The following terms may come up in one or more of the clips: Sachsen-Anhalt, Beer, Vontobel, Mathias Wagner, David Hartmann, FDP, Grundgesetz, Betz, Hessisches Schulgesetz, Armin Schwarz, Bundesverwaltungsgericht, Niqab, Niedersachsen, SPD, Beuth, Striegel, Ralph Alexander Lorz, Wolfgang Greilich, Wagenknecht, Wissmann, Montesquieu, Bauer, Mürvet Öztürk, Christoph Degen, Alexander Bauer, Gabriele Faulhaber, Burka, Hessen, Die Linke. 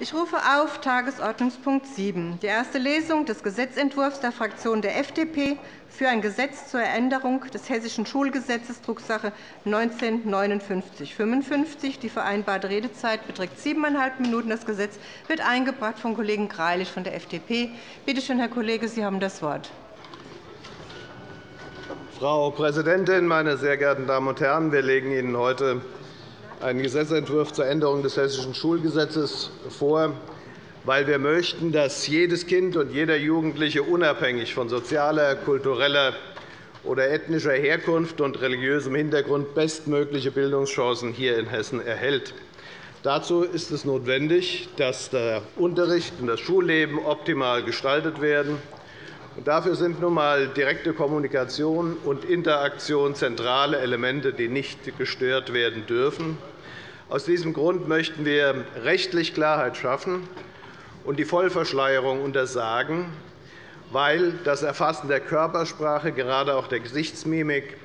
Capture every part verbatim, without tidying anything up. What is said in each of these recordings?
Ich rufe auf Tagesordnungspunkt sieben, die erste Lesung des Gesetzentwurfs der Fraktion der F D P für ein Gesetz zur Änderung des Hessischen Schulgesetzes, Drucksache neunzehn neunundfünfzig fünfundfünfzig. Die vereinbarte Redezeit beträgt siebeneinhalb Minuten. Das Gesetz wird eingebracht vom Kollegen Greilich von der F D P. Bitte schön, Herr Kollege, Sie haben das Wort. Frau Präsidentin, meine sehr geehrten Damen und Herren! Wir legen Ihnen heute einen Gesetzentwurf zur Änderung des Hessischen Schulgesetzes vor, weil wir möchten, dass jedes Kind und jeder Jugendliche unabhängig von sozialer, kultureller oder ethnischer Herkunft und religiösem Hintergrund bestmögliche Bildungschancen hier in Hessen erhält. Dazu ist es notwendig, dass der Unterricht und das Schulleben optimal gestaltet werden. Dafür sind nun einmal direkte Kommunikation und Interaktion zentrale Elemente, die nicht gestört werden dürfen. Aus diesem Grund möchten wir rechtlich Klarheit schaffen und die Vollverschleierung untersagen, weil das Erfassen der Körpersprache, gerade auch der Gesichtsmimik,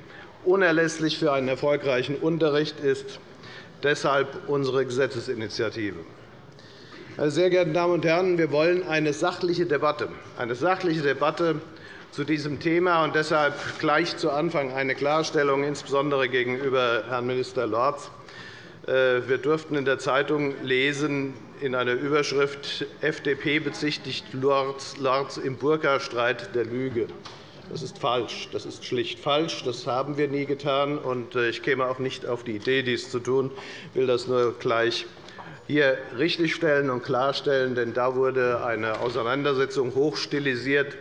unerlässlich für einen erfolgreichen Unterricht ist. Deshalb unsere Gesetzesinitiative. Meine sehr geehrten Damen und Herren, wir wollen eine sachliche Debatte, eine sachliche Debatte zu diesem Thema und deshalb gleich zu Anfang eine Klarstellung, insbesondere gegenüber Herrn Minister Lorz. Wir durften in der Zeitung lesen in einer Überschrift: F D P bezichtigt Lorz im Burka-Streit der Lüge. Das ist falsch. Das ist schlicht falsch. Das haben wir nie getan und ich käme auch nicht auf die Idee, dies zu tun. Ich will das nur gleich hier richtigstellen und klarstellen, denn da wurde eine Auseinandersetzung hochstilisiert,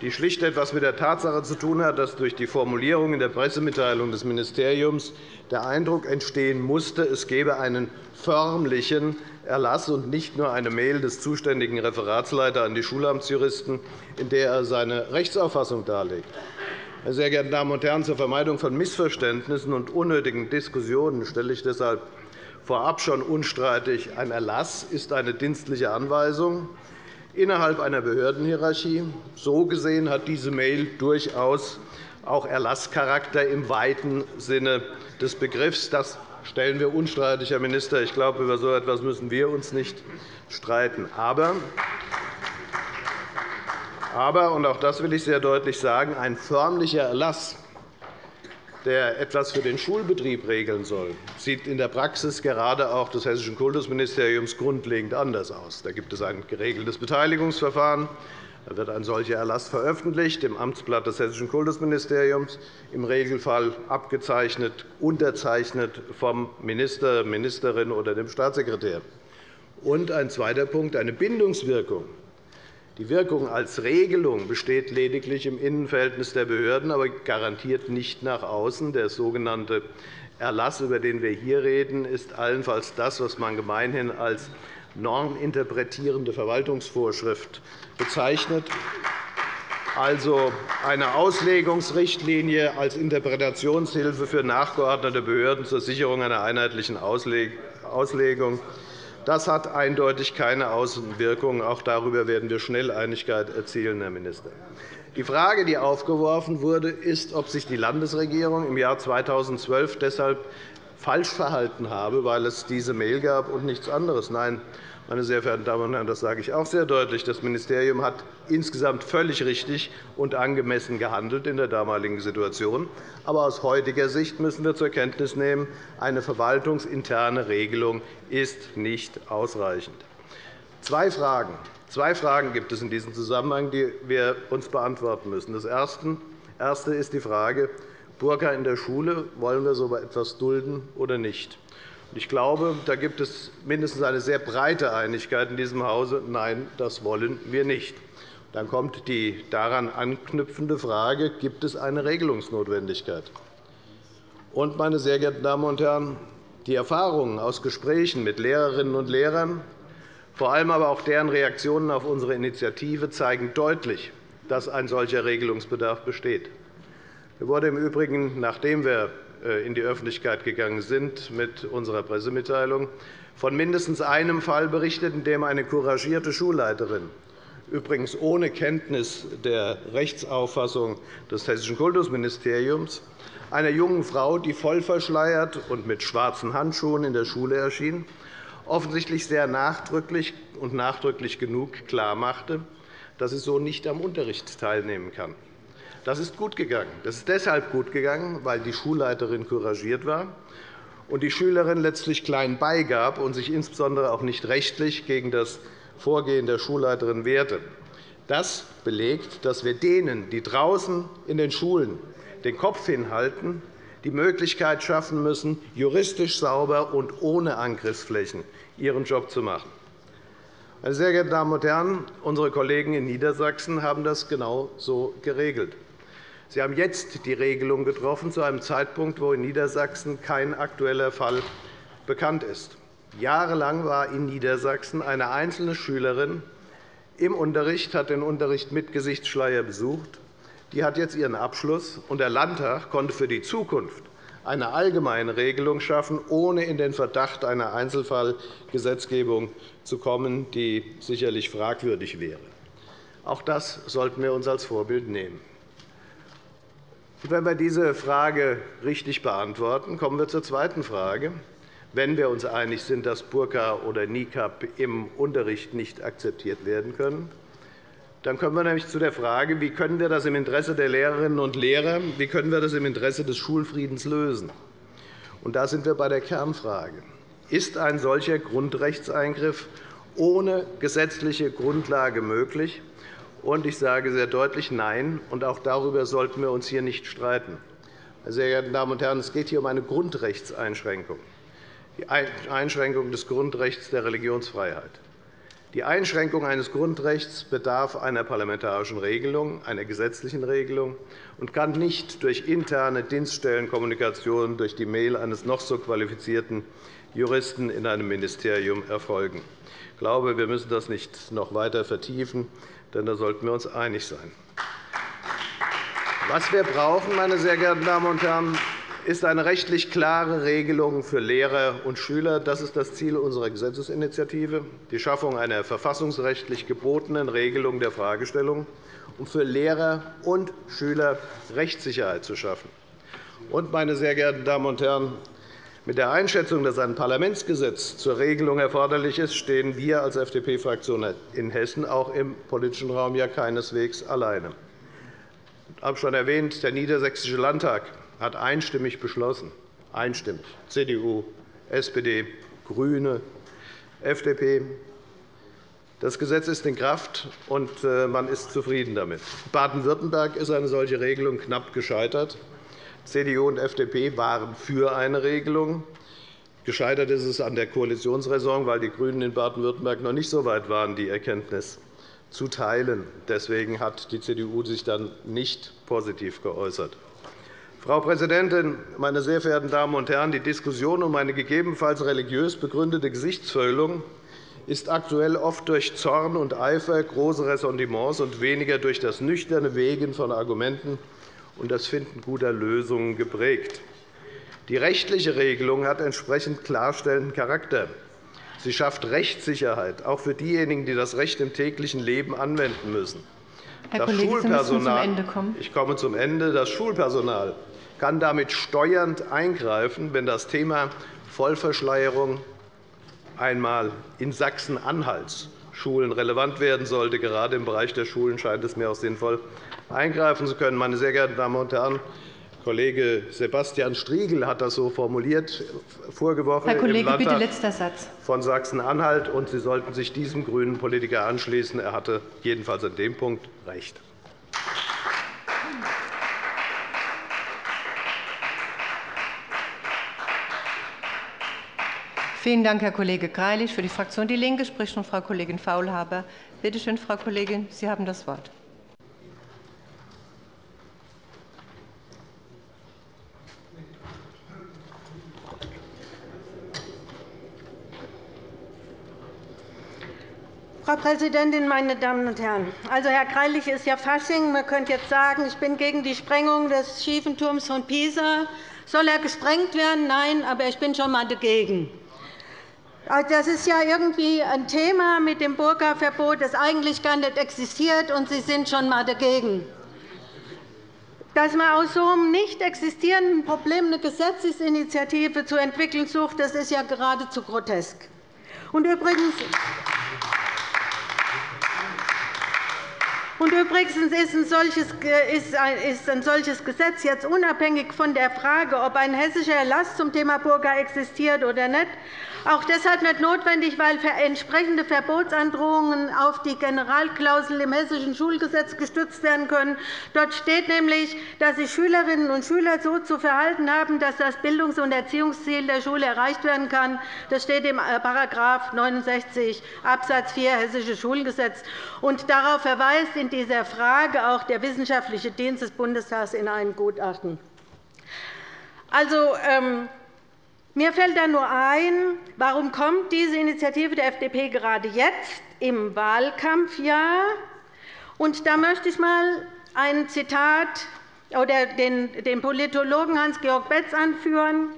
die schlicht etwas mit der Tatsache zu tun hat, dass durch die Formulierung in der Pressemitteilung des Ministeriums der Eindruck entstehen musste, es gebe einen förmlichen Erlass und nicht nur eine Mail des zuständigen Referatsleiters an die Schulamtsjuristen, in der er seine Rechtsauffassung darlegt. Meine sehr geehrten Damen und Herren, zur Vermeidung von Missverständnissen und unnötigen Diskussionen stelle ich deshalb vorab schon unstreitig: Ein Erlass ist eine dienstliche Anweisung innerhalb einer Behördenhierarchie. So gesehen hat diese Mail durchaus auch Erlasscharakter im weiten Sinne des Begriffs. Das stellen wir unstreitig, Herr Minister. Ich glaube, über so etwas müssen wir uns nicht streiten. Aber, aber und auch das will ich sehr deutlich sagen, ein förmlicher Erlass, der etwas für den Schulbetrieb regeln soll, sieht in der Praxis gerade auch des Hessischen Kultusministeriums grundlegend anders aus. Da gibt es ein geregeltes Beteiligungsverfahren. Da wird ein solcher Erlass veröffentlicht, im Amtsblatt des Hessischen Kultusministeriums, im Regelfall abgezeichnet, unterzeichnet vom Minister, Ministerin oder dem Staatssekretär. Und ein zweiter Punkt, eine Bindungswirkung. Die Wirkung als Regelung besteht lediglich im Innenverhältnis der Behörden, aber garantiert nicht nach außen. Der sogenannte Erlass, über den wir hier reden, ist allenfalls das, was man gemeinhin als norminterpretierende Verwaltungsvorschrift bezeichnet, also eine Auslegungsrichtlinie als Interpretationshilfe für nachgeordnete Behörden zur Sicherung einer einheitlichen Auslegung. Das hat eindeutig keine Außenwirkung. Auch darüber werden wir schnell Einigkeit erzielen, Herr Minister. Die Frage, die aufgeworfen wurde, ist, ob sich die Landesregierung im Jahr zweitausendzwölf deshalb falsch verhalten habe, weil es diese Mail gab und nichts anderes. Nein, meine sehr verehrten Damen und Herren, das sage ich auch sehr deutlich. Das Ministerium hat insgesamt völlig richtig und angemessen gehandelt in der damaligen Situation. Aber aus heutiger Sicht müssen wir zur Kenntnis nehmen, eine verwaltungsinterne Regelung ist nicht ausreichend. Zwei Fragen. Zwei Fragen gibt es in diesem Zusammenhang, die wir uns beantworten müssen. Das erste ist die Frage: Burka in der Schule, wollen wir so etwas dulden oder nicht? Ich glaube, da gibt es mindestens eine sehr breite Einigkeit in diesem Hause. Nein, das wollen wir nicht. Dann kommt die daran anknüpfende Frage: Gibt es eine Regelungsnotwendigkeit? Und, meine sehr geehrten Damen und Herren, die Erfahrungen aus Gesprächen mit Lehrerinnen und Lehrern, vor allem aber auch deren Reaktionen auf unsere Initiative, zeigen deutlich, dass ein solcher Regelungsbedarf besteht. Er wurde im Übrigen, nachdem wir in die Öffentlichkeit gegangen sind mit unserer Pressemitteilung, von mindestens einem Fall berichtet, in dem eine couragierte Schulleiterin, übrigens ohne Kenntnis der Rechtsauffassung des Hessischen Kultusministeriums, einer jungen Frau, die vollverschleiert und mit schwarzen Handschuhen in der Schule erschien, offensichtlich sehr nachdrücklich und nachdrücklich genug klarmachte, dass es so nicht am Unterricht teilnehmen kann. Das ist gut gegangen. Das ist deshalb gut gegangen, weil die Schulleiterin couragiert war und die Schülerin letztlich klein beigab und sich insbesondere auch nicht rechtlich gegen das Vorgehen der Schulleiterin wehrte. Das belegt, dass wir denen, die draußen in den Schulen den Kopf hinhalten, die Möglichkeit schaffen müssen, juristisch sauber und ohne Angriffsflächen ihren Job zu machen. Meine sehr geehrten Damen und Herren, unsere Kollegen in Niedersachsen haben das genau so geregelt. Sie haben jetzt die Regelung getroffen, zu einem Zeitpunkt, wo in Niedersachsen kein aktueller Fall bekannt ist. Jahrelang war in Niedersachsen eine einzelne Schülerin im Unterricht, hat den Unterricht mit Gesichtsschleier besucht. Die hat jetzt ihren Abschluss, und der Landtag konnte für die Zukunft eine allgemeine Regelung schaffen, ohne in den Verdacht einer Einzelfallgesetzgebung zu kommen, die sicherlich fragwürdig wäre. Auch das sollten wir uns als Vorbild nehmen. Wenn wir diese Frage richtig beantworten, kommen wir zur zweiten Frage. Wenn wir uns einig sind, dass Burka oder Niqab im Unterricht nicht akzeptiert werden können, dann kommen wir nämlich zu der Frage, wie können wir das im Interesse der Lehrerinnen und Lehrer, wie können wir das im Interesse des Schulfriedens lösen? Und da sind wir bei der Kernfrage. Ist ein solcher Grundrechtseingriff ohne gesetzliche Grundlage möglich? Und ich sage sehr deutlich Nein, und auch darüber sollten wir uns hier nicht streiten. Meine sehr geehrten Damen und Herren, es geht hier um eine Grundrechtseinschränkung, die Einschränkung des Grundrechts der Religionsfreiheit. Die Einschränkung eines Grundrechts bedarf einer parlamentarischen Regelung, einer gesetzlichen Regelung, und kann nicht durch interne Dienststellenkommunikation durch die Mail eines noch so qualifizierten Juristen in einem Ministerium erfolgen. Ich glaube, wir müssen das nicht noch weiter vertiefen, denn da sollten wir uns einig sein. Was wir brauchen, meine sehr geehrten Damen und Herren, ist eine rechtlich klare Regelung für Lehrer und Schüler. Das ist das Ziel unserer Gesetzesinitiative, die Schaffung einer verfassungsrechtlich gebotenen Regelung der Fragestellung, um für Lehrer und Schüler Rechtssicherheit zu schaffen. Und, meine sehr geehrten Damen und Herren, mit der Einschätzung, dass ein Parlamentsgesetz zur Regelung erforderlich ist, stehen wir als F D P-Fraktion in Hessen auch im politischen Raum ja keineswegs alleine. Ich habe schon erwähnt, der Niedersächsische Landtag hat einstimmig beschlossen, einstimmig, C D U, S P D, GRÜNE, F D P. Das Gesetz ist in Kraft, und man ist zufrieden damit. Baden-Württemberg ist eine solche Regelung knapp gescheitert. C D U und F D P waren für eine Regelung. Gescheitert ist es an der Koalitionsräson, weil die GRÜNEN in Baden-Württemberg noch nicht so weit waren, die Erkenntnis zu teilen. Deswegen hat die C D U sich dann nicht positiv geäußert. Frau Präsidentin, meine sehr verehrten Damen und Herren! Die Diskussion um eine gegebenenfalls religiös begründete Gesichtsverhüllung ist aktuell oft durch Zorn und Eifer, große Ressentiments und weniger durch das nüchterne Wägen von Argumenten und das Finden guter Lösungen geprägt. Die rechtliche Regelung hat entsprechend klarstellenden Charakter. Sie schafft Rechtssicherheit, auch für diejenigen, die das Recht im täglichen Leben anwenden müssen. Herr Kollege, Sie müssen zum Ende kommen. Ich komme zum Ende. Das Schulpersonal kann damit steuernd eingreifen, wenn das Thema Vollverschleierung einmal in Sachsen-Anhalts Schulen relevant werden sollte. Gerade im Bereich der Schulen scheint es mir auch sinnvoll, eingreifen zu können. Meine sehr geehrten Damen und Herren, Kollege Sebastian Striegel hat das so formuliert, vorgeworfen Herr Kollege, im Landtag bitte letzter Satz. Von Sachsen-Anhalt. Und Sie sollten sich diesem grünen Politiker anschließen. Er hatte jedenfalls an dem Punkt recht. Vielen Dank, Herr Kollege Greilich. Für die Fraktion DIE LINKE spricht nun Frau Kollegin Faulhaber. Bitte schön, Frau Kollegin, Sie haben das Wort. Frau Präsidentin, meine Damen und Herren! Also, Herr Greilich, ist ja Fasching. Man könnte jetzt sagen, ich bin gegen die Sprengung des schiefen Turms von Pisa. Soll er gesprengt werden? Nein, aber ich bin schon einmal dagegen. Das ist ja irgendwie ein Thema mit dem Burka-Verbot, das eigentlich gar nicht existiert, und Sie sind schon einmal dagegen. Dass man aus so einem nicht existierenden Problem eine Gesetzesinitiative zu entwickeln sucht, das ist ja geradezu grotesk. Und übrigens, Und übrigens ist ein, solches, ist ein solches Gesetz jetzt unabhängig von der Frage, ob ein hessischer Erlass zum Thema Burka existiert oder nicht, auch deshalb nicht notwendig, weil entsprechende Verbotsandrohungen auf die Generalklausel im Hessischen Schulgesetz gestützt werden können. Dort steht nämlich, dass sich Schülerinnen und Schüler so zu verhalten haben, dass das Bildungs- und Erziehungsziel der Schule erreicht werden kann. Das steht im Paragraph neunundsechzig Absatz vier Hessisches Schulgesetz. Und darauf verweist in dieser Frage auch der Wissenschaftliche Dienst des Bundestags in einem Gutachten. Also, ähm, mir fällt da nur ein, warum kommt diese Initiative der F D P gerade jetzt im Wahlkampfjahr? Und da möchte ich einmal ein Zitat oder den Politologen Hans-Georg Betz anführen.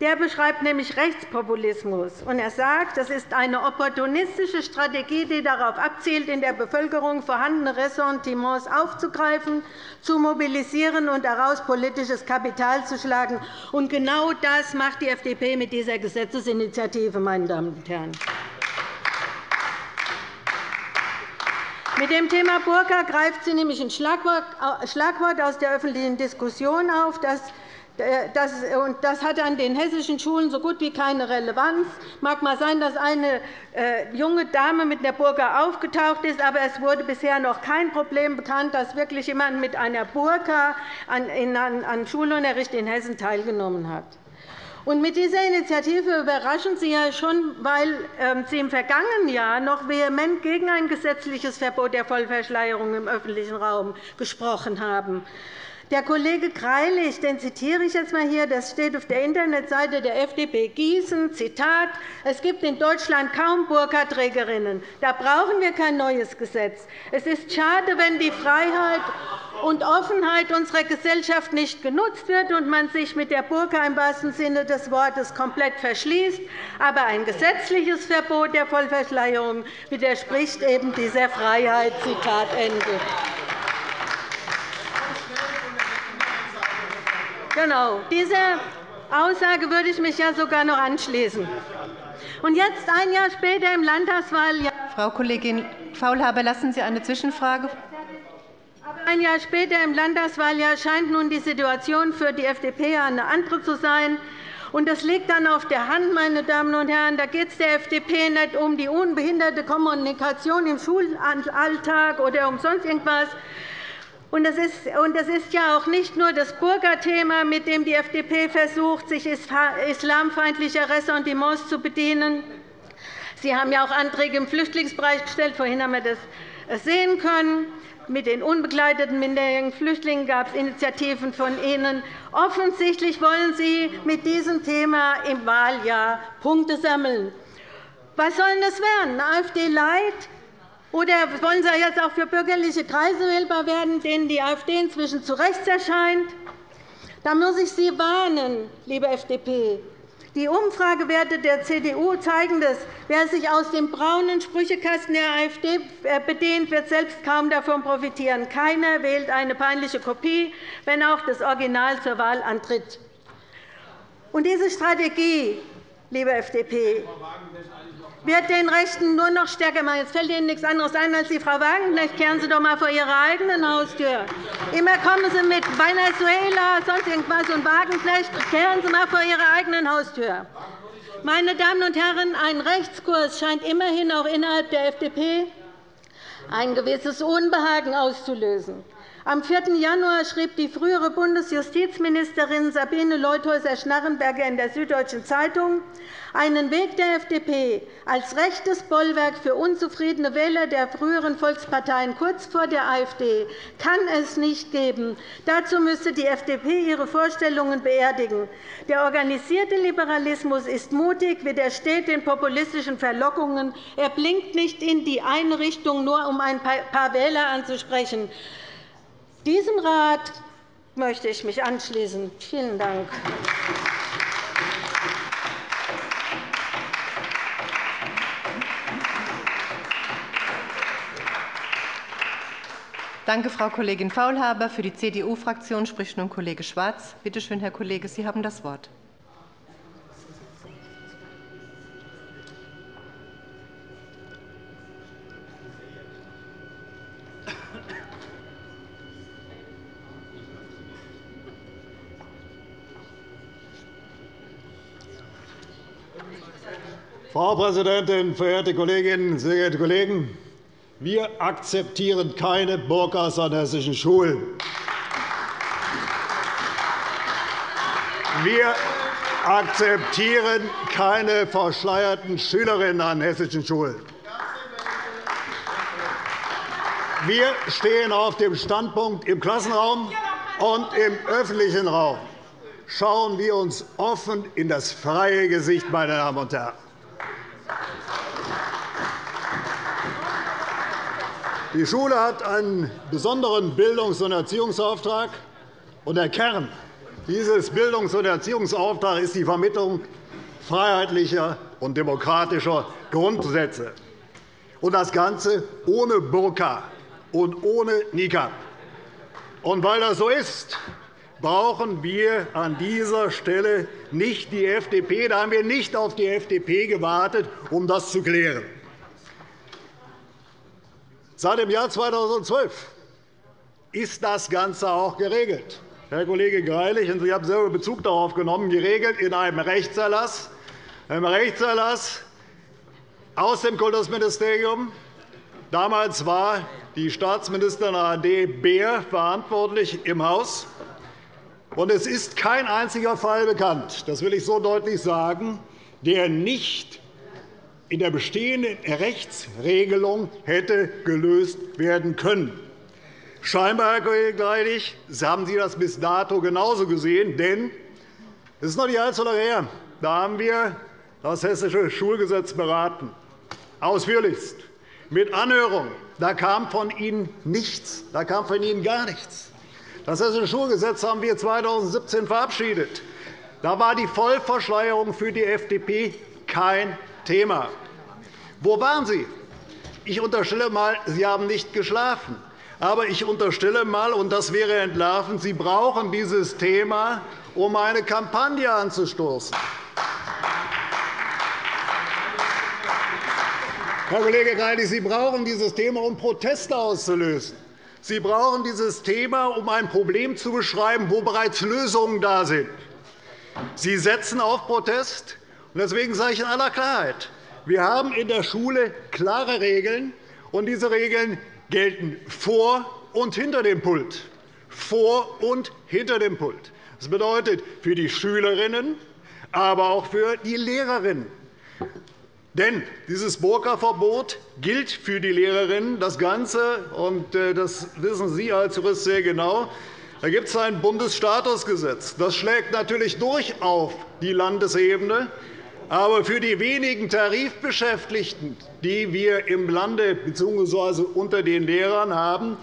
Der beschreibt nämlich Rechtspopulismus. Und er sagt, das ist eine opportunistische Strategie, die darauf abzielt, in der Bevölkerung vorhandene Ressentiments aufzugreifen, zu mobilisieren und daraus politisches Kapital zu schlagen. Und genau das macht die F D P mit dieser Gesetzesinitiative, meine Damen und Herren. Mit dem Thema Burka greift sie nämlich ein Schlagwort aus der öffentlichen Diskussion auf, das Das, und das hat an den hessischen Schulen so gut wie keine Relevanz. Es mag mal sein, dass eine junge Dame mit einer Burka aufgetaucht ist, aber es wurde bisher noch kein Problem bekannt, dass wirklich jemand mit einer Burka an Schulunterricht in Hessen teilgenommen hat. Und mit dieser Initiative überraschen Sie ja schon, weil Sie im vergangenen Jahr noch vehement gegen ein gesetzliches Verbot der Vollverschleierung im öffentlichen Raum gesprochen haben. Der Kollege Greilich, den zitiere ich jetzt mal hier, das steht auf der Internetseite der F D P Gießen, Zitat, es gibt in Deutschland kaum Burkaträgerinnen. Da brauchen wir kein neues Gesetz. Es ist schade, wenn die Freiheit und Offenheit unserer Gesellschaft nicht genutzt wird und man sich mit der Burka im wahrsten Sinne des Wortes komplett verschließt. Aber ein gesetzliches Verbot der Vollverschleierung widerspricht eben dieser Freiheit. Zitat Ende. Genau. Dieser Aussage würde ich mich ja sogar noch anschließen. Und jetzt, ein Jahr später im Landtagswahljahr, Frau Kollegin Faulhaber, lassen Sie eine Zwischenfrage. Ein Jahr später im Landtagswahljahr scheint nun die Situation für die F D P eine andere zu sein. Und das liegt dann auf der Hand, meine Damen und Herren. Da geht es der F D P nicht um die unbehinderte Kommunikation im Schulalltag oder um sonst irgendwas. Und das ist ja auch nicht nur das Burka-Thema, mit dem die F D P versucht, sich islamfeindlicher Ressentiments zu bedienen. Sie haben ja auch Anträge im Flüchtlingsbereich gestellt. Vorhin haben wir das sehen können. Mit den unbegleiteten minderjährigen Flüchtlingen gab es Initiativen von Ihnen. Offensichtlich wollen Sie mit diesem Thema im Wahljahr Punkte sammeln. Was soll das werden? AfD-Light? Oder wollen Sie jetzt auch für bürgerliche Kreise wählbar werden, denen die AfD inzwischen zu rechts erscheint? Da muss ich Sie warnen, liebe F D P. Die Umfragewerte der C D U zeigen das. Wer sich aus dem braunen Sprüchekasten der AfD bedient, wird selbst kaum davon profitieren. Keiner wählt eine peinliche Kopie, wenn auch das Original zur Wahl antritt. Und diese Strategie, liebe F D P, wird den Rechten nur noch stärker machen. Jetzt fällt Ihnen nichts anderes ein als die Frau Wagenknecht. Kehren Sie doch einmal vor Ihrer eigenen Haustür. Immer kommen Sie mit Venezuela, sonst irgendwas und Wagenknecht. Kehren Sie einmal vor Ihrer eigenen Haustür. Meine Damen und Herren, ein Rechtskurs scheint immerhin auch innerhalb der F D P ein gewisses Unbehagen auszulösen. Am vierten Januar schrieb die frühere Bundesjustizministerin Sabine Leuthäuser-Schnarrenberger in der Süddeutschen Zeitung, einen Weg der F D P als rechtes Bollwerk für unzufriedene Wähler der früheren Volksparteien kurz vor der AfD kann es nicht geben. Dazu müsste die F D P ihre Vorstellungen beerdigen. Der organisierte Liberalismus ist mutig, widersteht den populistischen Verlockungen. Er blinkt nicht in die eine Richtung, nur um ein paar Wähler anzusprechen. Diesem Rat möchte ich mich anschließen. Vielen Dank. Danke, Frau Kollegin Faulhaber. Für die C D U-Fraktion spricht nun Kollege Schwarz. Bitte schön, Herr Kollege, Sie haben das Wort. Frau Präsidentin, verehrte Kolleginnen, sehr geehrte Kollegen! Wir akzeptieren keine Burkas an hessischen Schulen. Wir akzeptieren keine verschleierten Schülerinnen an hessischen Schulen. Wir stehen auf dem Standpunkt im Klassenraum und im öffentlichen Raum. Schauen wir uns offen in das freie Gesicht, meine Damen und Herren. Die Schule hat einen besonderen Bildungs- und Erziehungsauftrag, und der Kern dieses Bildungs- und Erziehungsauftrags ist die Vermittlung freiheitlicher und demokratischer Grundsätze, und das Ganze ohne Burka und ohne Niqab. Und weil das so ist, brauchen wir an dieser Stelle nicht die F D P. Da haben wir nicht auf die F D P gewartet, um das zu klären. Seit dem Jahr zweitausendzwölf ist das Ganze auch geregelt. Herr Kollege Greilich, und Sie haben selber Bezug darauf genommen, geregelt in einem Rechtserlass, einem Rechtserlass aus dem Kultusministerium. Damals war die Staatsministerin A D Beer verantwortlich im Haus. Und es ist kein einziger Fall bekannt, das will ich so deutlich sagen, der nicht in der bestehenden Rechtsregelung hätte gelöst werden können. Scheinbar, Herr Kollege Greilich, haben Sie das bis dato genauso gesehen. Denn es ist noch nicht allzu lange her. Da haben wir das Hessische Schulgesetz beraten, ausführlichst, mit Anhörung. Da kam von Ihnen nichts. Da kam von Ihnen gar nichts. Das Hessische Schulgesetz haben wir zweitausendsiebzehn verabschiedet. Da war die Vollverschleierung für die F D P kein Thema. Wo waren Sie? Ich unterstelle einmal, Sie haben nicht geschlafen. Aber ich unterstelle einmal, und das wäre entlarvend, Sie brauchen dieses Thema, um eine Kampagne anzustoßen. Herr Kollege Greilich, Sie brauchen dieses Thema, um Proteste auszulösen. Sie brauchen dieses Thema, um ein Problem zu beschreiben, wo bereits Lösungen da sind. Sie setzen auf Protest. Deswegen sage ich in aller Klarheit, wir haben in der Schule klare Regeln, und diese Regeln gelten vor und hinter dem Pult. Vor und hinter dem Pult. Das bedeutet für die Schülerinnen, aber auch für die Lehrerinnen. Denn dieses Burka-Verbot gilt für die Lehrerinnen. Das Ganze, und das wissen Sie als Jurist sehr genau, da gibt es ein Bundesstatusgesetz. Das schlägt natürlich durch auf die Landesebene. Aber für die wenigen Tarifbeschäftigten, die wir im Lande bzw. unter den Lehrern haben,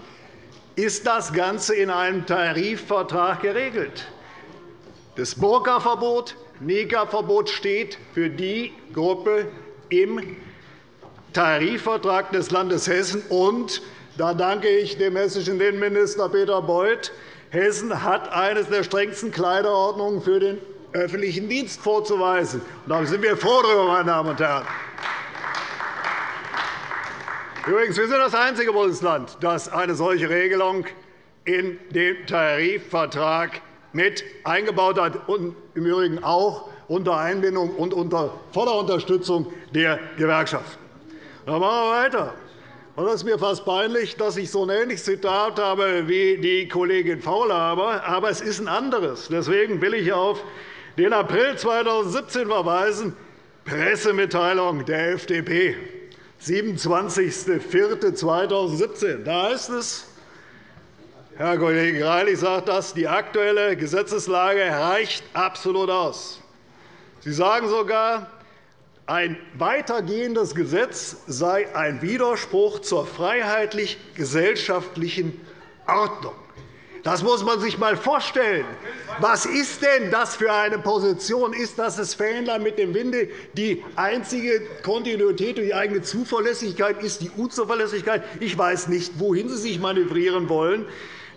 ist das Ganze in einem Tarifvertrag geregelt. Das Burka-Verbot, Niqab-Verbot steht für die Gruppe im Tarifvertrag des Landes Hessen. Und da danke ich dem hessischen Innenminister Peter Beuth. Hessen hat eines der strengsten Kleiderordnungen für den öffentlichen Dienst vorzuweisen. Da sind wir froh darüber, meine Damen und Herren. Übrigens, wir sind das einzige Bundesland, das eine solche Regelung in den Tarifvertrag mit eingebaut hat, und im Übrigen auch unter Einbindung und unter voller Unterstützung der Gewerkschaften. Dann machen wir weiter. Es ist mir fast peinlich, dass ich so ein ähnliches Zitat habe wie die Kollegin Faulhaber, aber es ist ein anderes. Deswegen will ich auf den April zweitausendsiebzehn verweisen, Pressemitteilung der F D P, siebenundzwanzigster vierter zweitausendsiebzehn. Da heißt es, Herr Kollege Greilich sagt das, die aktuelle Gesetzeslage reicht absolut aus. Sie sagen sogar, ein weitergehendes Gesetz sei ein Widerspruch zur freiheitlich-gesellschaftlichen Ordnung. Das muss man sich einmal vorstellen. Was ist denn das für eine Position? Ist das das Fähnlein mit dem Winde? Die einzige Kontinuität und die eigene Zuverlässigkeit ist die Unzuverlässigkeit. Ich weiß nicht, wohin Sie sich manövrieren wollen.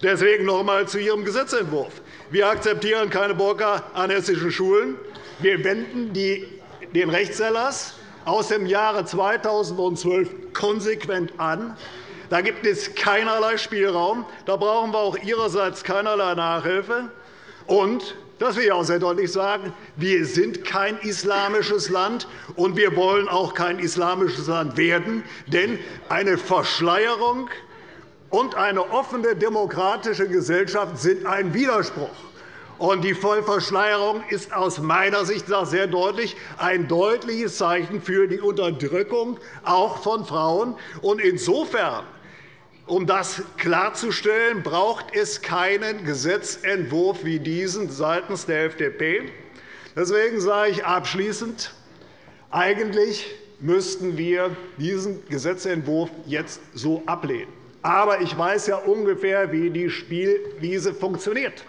Deswegen noch einmal zu Ihrem Gesetzentwurf. Wir akzeptieren keine Burka an hessischen Schulen. Wir wenden die den Rechtserlass aus dem Jahre zweitausendzwölf konsequent an. Da gibt es keinerlei Spielraum. Da brauchen wir auch Ihrerseits keinerlei Nachhilfe. Und, das will ich auch sehr deutlich sagen, Wir sind kein islamisches Land, und wir wollen auch kein islamisches Land werden. Denn eine Verschleierung und eine offene demokratische Gesellschaft sind ein Widerspruch. Und die Vollverschleierung ist aus meiner Sicht sehr deutlich ein deutliches Zeichen für die Unterdrückung auch von Frauen. Und insofern, um das klarzustellen, braucht es keinen Gesetzentwurf wie diesen seitens der F D P. Deswegen sage ich abschließend, eigentlich müssten wir diesen Gesetzentwurf jetzt so ablehnen. Aber ich weiß ja ungefähr, wie die Spielwiese funktioniert.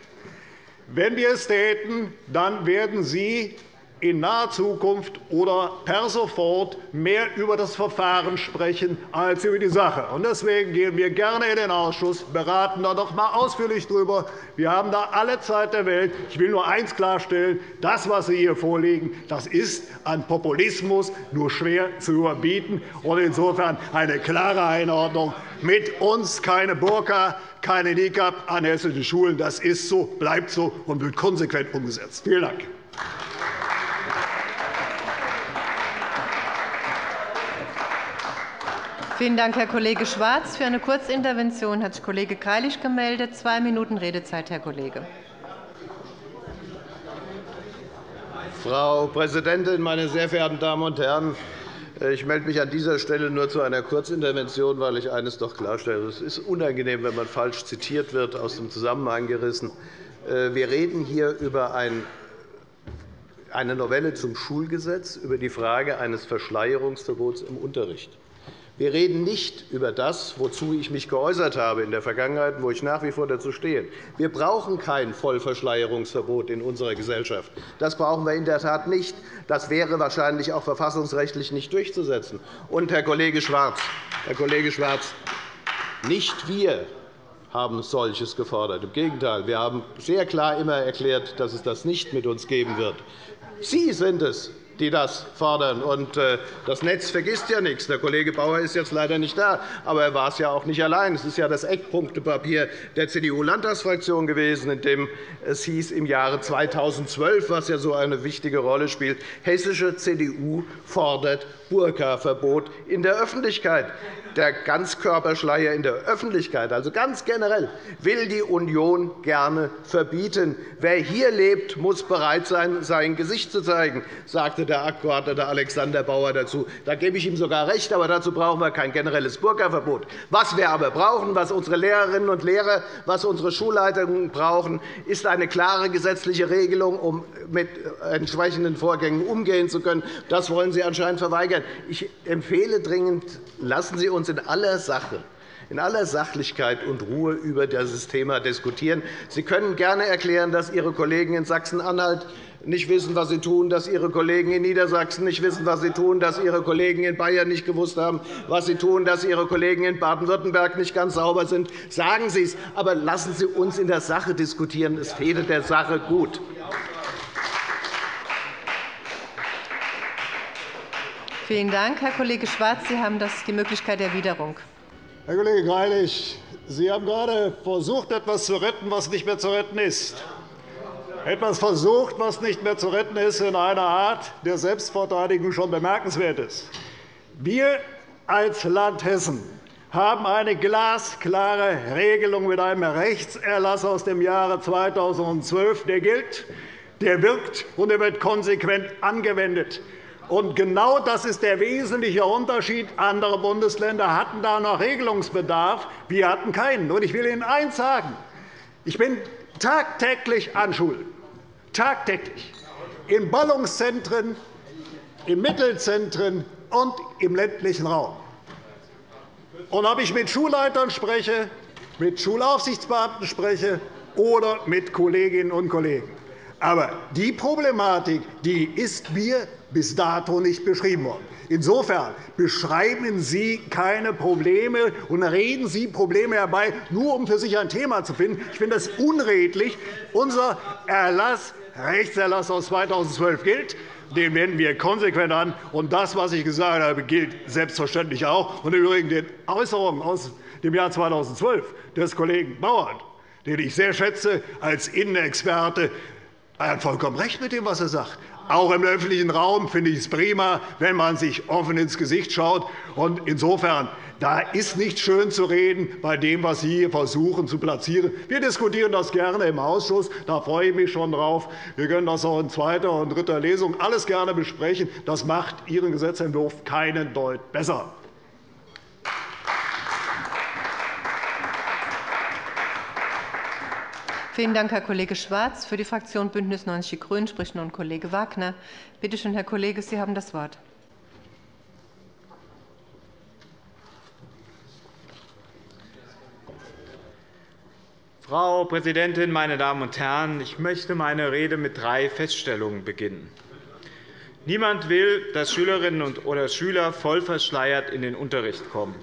Wenn wir es täten, dann werden Sie in naher Zukunft oder per sofort mehr über das Verfahren sprechen als über die Sache. Deswegen gehen wir gerne in den Ausschuss, beraten da noch einmal ausführlich darüber. Wir haben da alle Zeit der Welt. Ich will nur eines klarstellen. Das, was Sie hier vorlegen, das ist an Populismus nur schwer zu überbieten. Und insofern eine klare Einordnung. Mit uns keine Burka, keine Niqab an hessischen Schulen. Das ist so, bleibt so und wird konsequent umgesetzt. Vielen Dank. Vielen Dank, Herr Kollege Schwarz. Für eine Kurzintervention hat sich Kollege Greilich gemeldet. Zwei Minuten Redezeit, Herr Kollege. Frau Präsidentin, meine sehr verehrten Damen und Herren! Ich melde mich an dieser Stelle nur zu einer Kurzintervention, weil ich eines doch klarstelle. Es ist unangenehm, wenn man falsch zitiert wird, aus dem Zusammenhang gerissen. Wir reden hier über eine Novelle zum Schulgesetz, über die Frage eines Verschleierungsverbots im Unterricht. Wir reden nicht über das, wozu ich mich geäußert habe in der Vergangenheit, wo ich nach wie vor dazu stehe. Wir brauchen kein Vollverschleierungsverbot in unserer Gesellschaft. Das brauchen wir in der Tat nicht. Das wäre wahrscheinlich auch verfassungsrechtlich nicht durchzusetzen. Und, Herr Kollege Schwarz, Herr Kollege Schwarz, nicht wir haben solches gefordert. Im Gegenteil, wir haben sehr klar immer erklärt, dass es das nicht mit uns geben wird. Sie sind es, die das fordern. Und das Netz vergisst ja nichts. Der Kollege Bauer ist jetzt leider nicht da, aber er war es ja auch nicht allein. Es ist ja das Eckpunktepapier der C D U-Landtagsfraktion gewesen, in dem es hieß im Jahre zweitausendzwölf, was ja so eine wichtige Rolle spielt, hessische C D U fordert Burka-Verbot in der Öffentlichkeit. Der Ganzkörperschleier in der Öffentlichkeit, also ganz generell, will die Union gerne verbieten. Wer hier lebt, muss bereit sein, sein Gesicht zu zeigen, sagte der Abgeordnete Alexander Bauer dazu. Da gebe ich ihm sogar recht, aber dazu brauchen wir kein generelles Burka-Verbot. Was wir aber brauchen, was unsere Lehrerinnen und Lehrer, was unsere Schulleitungen brauchen, ist eine klare gesetzliche Regelung, um mit entsprechenden Vorgängen umgehen zu können. Das wollen Sie anscheinend verweigern. Ich empfehle dringend, lassen Sie uns in aller Sache, in aller Sachlichkeit und Ruhe über dieses Thema diskutieren. Sie können gerne erklären, dass Ihre Kollegen in Sachsen-Anhalt nicht wissen, was sie tun, dass Ihre Kollegen in Niedersachsen nicht wissen, was sie tun, dass Ihre Kollegen in Bayern nicht gewusst haben, was sie tun, dass Ihre Kollegen in Baden-Württemberg nicht ganz sauber sind. Sagen Sie es, aber lassen Sie uns in der Sache diskutieren. Es fehlt der Sache gut. Vielen Dank, Herr Kollege Schwarz. Sie haben die Möglichkeit der Erwiderung. Herr Kollege Greilich, Sie haben gerade versucht, etwas zu retten, was nicht mehr zu retten ist. Etwas versucht, was nicht mehr zu retten ist, in einer Art der Selbstverteidigung schon bemerkenswert ist. Wir als Land Hessen haben eine glasklare Regelung mit einem Rechtserlass aus dem Jahre zweitausendzwölf. Der gilt, der wirkt und er wird konsequent angewendet. Und genau das ist der wesentliche Unterschied. Andere Bundesländer hatten da noch Regelungsbedarf. Wir hatten keinen. Und ich will Ihnen eines sagen. Ich bin tagtäglich an Schulen, tagtäglich, in Ballungszentren, in Mittelzentren und im ländlichen Raum. Und ob ich mit Schulleitern spreche, mit Schulaufsichtsbeamten spreche oder mit Kolleginnen und Kollegen. Aber die Problematik, die ist mir bis dato nicht beschrieben worden. Insofern beschreiben Sie keine Probleme und reden Sie Probleme herbei, nur um für sich ein Thema zu finden. Ich finde das unredlich. Unser Erlass, Rechtserlass aus zweitausendzwölf gilt. Den wenden wir konsequent an. Und das, was ich gesagt habe, gilt selbstverständlich auch. Und im Übrigen den Äußerungen aus dem Jahr zweitausendzwölf des Kollegen Bauer, den ich sehr schätze als Innenexperte, Er hat vollkommen recht mit dem, was er sagt. Auch im öffentlichen Raum finde ich es prima, wenn man sich offen ins Gesicht schaut. Und insofern, da ist nicht schön zu reden bei dem, was Sie hier versuchen zu platzieren. Wir diskutieren das gerne im Ausschuss. Da freue ich mich schon drauf. Wir können das auch in zweiter und dritter Lesung alles gerne besprechen. Das macht Ihren Gesetzentwurf keinen Deut besser. Vielen Dank, Herr Kollege Schwarz. Für die Fraktion Bündnis neunzig Die Grünen spricht nun Kollege Wagner. Bitte schön, Herr Kollege, Sie haben das Wort. Frau Präsidentin, meine Damen und Herren! Ich möchte meine Rede mit drei Feststellungen beginnen. Niemand will, dass Schülerinnen oder Schüler voll verschleiert in den Unterricht kommen.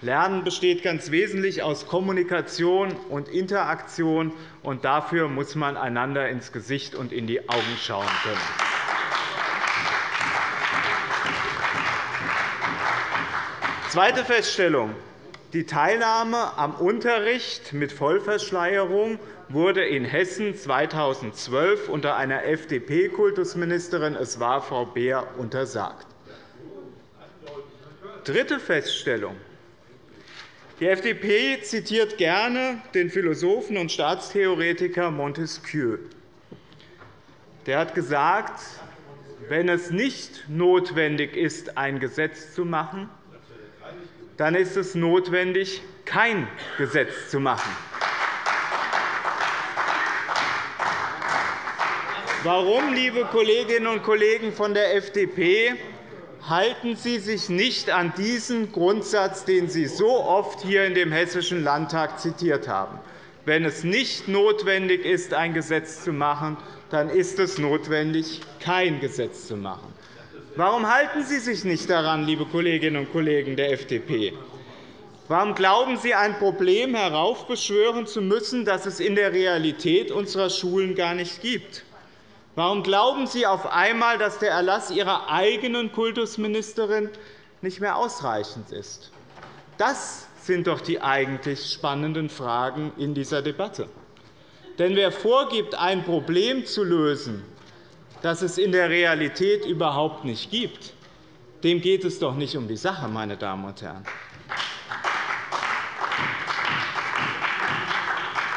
Lernen besteht ganz wesentlich aus Kommunikation und Interaktion, und dafür muss man einander ins Gesicht und in die Augen schauen können. Zweite Feststellung. Die Teilnahme am Unterricht mit Vollverschleierung wurde in Hessen zweitausendzwölf unter einer F D P-Kultusministerin, es war Frau Beer, untersagt. Dritte Feststellung. Die F D P zitiert gerne den Philosophen und Staatstheoretiker Montesquieu. Der hat gesagt, wenn es nicht notwendig ist, ein Gesetz zu machen, dann ist es notwendig, kein Gesetz zu machen. Warum, liebe Kolleginnen und Kollegen von der F D P, halten Sie sich nicht an diesen Grundsatz, den Sie so oft hier in dem Hessischen Landtag zitiert haben? Wenn es nicht notwendig ist, ein Gesetz zu machen, dann ist es notwendig, kein Gesetz zu machen. Warum halten Sie sich nicht daran, liebe Kolleginnen und Kollegen der F D P? Warum glauben Sie, ein Problem heraufbeschwören zu müssen, das es in der Realität unserer Schulen gar nicht gibt? Warum glauben Sie auf einmal, dass der Erlass Ihrer eigenen Kultusministerin nicht mehr ausreichend ist? Das sind doch die eigentlich spannenden Fragen in dieser Debatte. Denn wer vorgibt, ein Problem zu lösen, das es in der Realität überhaupt nicht gibt, dem geht es doch nicht um die Sache, meine Damen und Herren.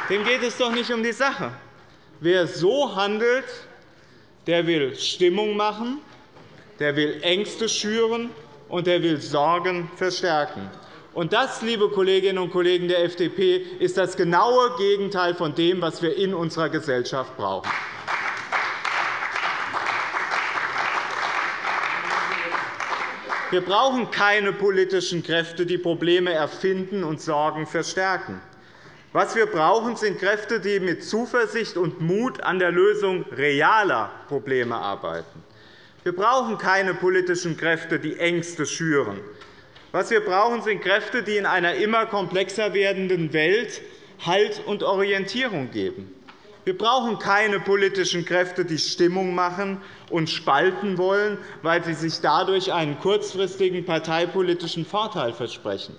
Dem geht es doch nicht um die Sache. Wer so handelt, der will Stimmung machen, der will Ängste schüren und der will Sorgen verstärken. Und das, liebe Kolleginnen und Kollegen der F D P, ist das genaue Gegenteil von dem, was wir in unserer Gesellschaft brauchen. Wir brauchen keine politischen Kräfte, die Probleme erfinden und Sorgen verstärken. Was wir brauchen, sind Kräfte, die mit Zuversicht und Mut an der Lösung realer Probleme arbeiten. Wir brauchen keine politischen Kräfte, die Ängste schüren. Was wir brauchen, sind Kräfte, die in einer immer komplexer werdenden Welt Halt und Orientierung geben. Wir brauchen keine politischen Kräfte, die Stimmung machen und spalten wollen, weil sie sich dadurch einen kurzfristigen parteipolitischen Vorteil versprechen.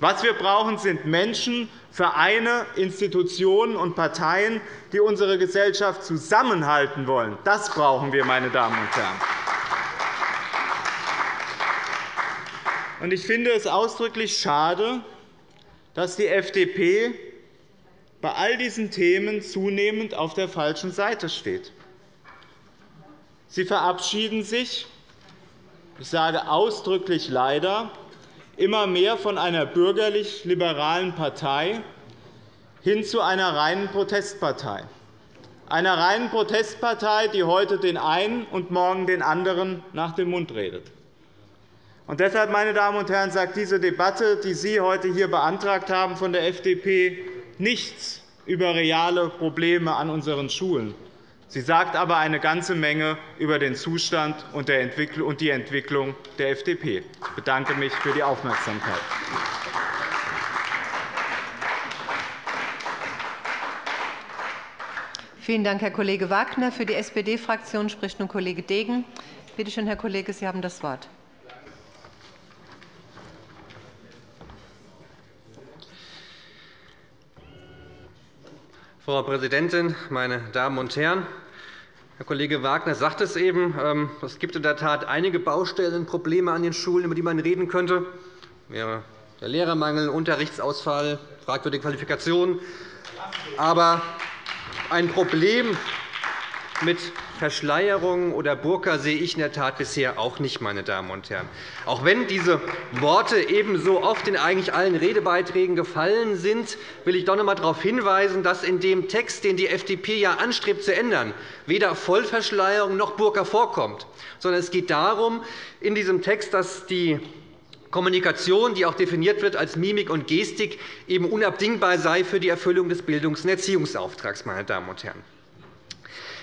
Was wir brauchen, sind Menschen, Vereine, Institutionen und Parteien, die unsere Gesellschaft zusammenhalten wollen. Das brauchen wir, meine Damen und Herren. Ich finde es ausdrücklich schade, dass die F D P bei all diesen Themen zunehmend auf der falschen Seite steht. Sie verabschieden sich, ich sage ausdrücklich leider, immer mehr von einer bürgerlich-liberalen Partei hin zu einer reinen Protestpartei, einer reinen Protestpartei, die heute den einen und morgen den anderen nach dem Mund redet. Und deshalb, meine Damen und Herren, sagt diese Debatte, die Sie heute hier beantragt haben von der F D P, nichts über reale Probleme an unseren Schulen. Sie sagt aber eine ganze Menge über den Zustand und die Entwicklung der F D P. Ich bedanke mich für die Aufmerksamkeit. Vielen Dank, Herr Kollege Wagner. Für die S P D-Fraktion spricht nun Kollege Degen. Bitte schön, Herr Kollege, Sie haben das Wort. Frau Präsidentin, meine Damen und Herren! Herr Kollege Wagner sagt es eben. Es gibt in der Tat einige Baustellen und Probleme an den Schulen, über die man reden könnte. Wäre der Lehrermangel, Unterrichtsausfall, fragwürdige Qualifikationen. Aber ein Problem mit Verschleierung oder Burka sehe ich in der Tat bisher auch nicht, meine Damen und Herren. Auch wenn diese Worte ebenso oft in eigentlich allen Redebeiträgen gefallen sind, will ich doch noch einmal darauf hinweisen, dass in dem Text, den die F D P ja anstrebt zu ändern, weder Vollverschleierung noch Burka vorkommt, sondern es geht darum, in diesem Text, dass die Kommunikation, die auch definiert wird als Mimik und Gestik, eben unabdingbar sei für die Erfüllung des Bildungs- und Erziehungsauftrags, meine Damen und Herren.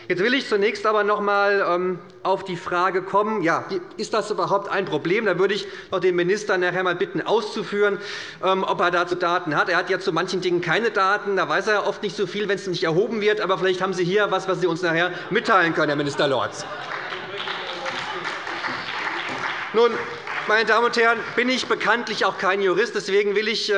Jetzt will ich zunächst aber noch einmal auf die Frage kommen, ja, ist das überhaupt ein Problem? Da würde ich noch den Minister nachher einmal bitten, auszuführen, ob er dazu Daten hat. Er hat ja zu manchen Dingen keine Daten. Da weiß er ja oft nicht so viel, wenn es nicht erhoben wird. Aber vielleicht haben Sie hier etwas, was Sie uns nachher mitteilen können, Herr Minister Lorz. Nun, meine Damen und Herren, bin ich bekanntlich auch kein Jurist. Deswegen will ich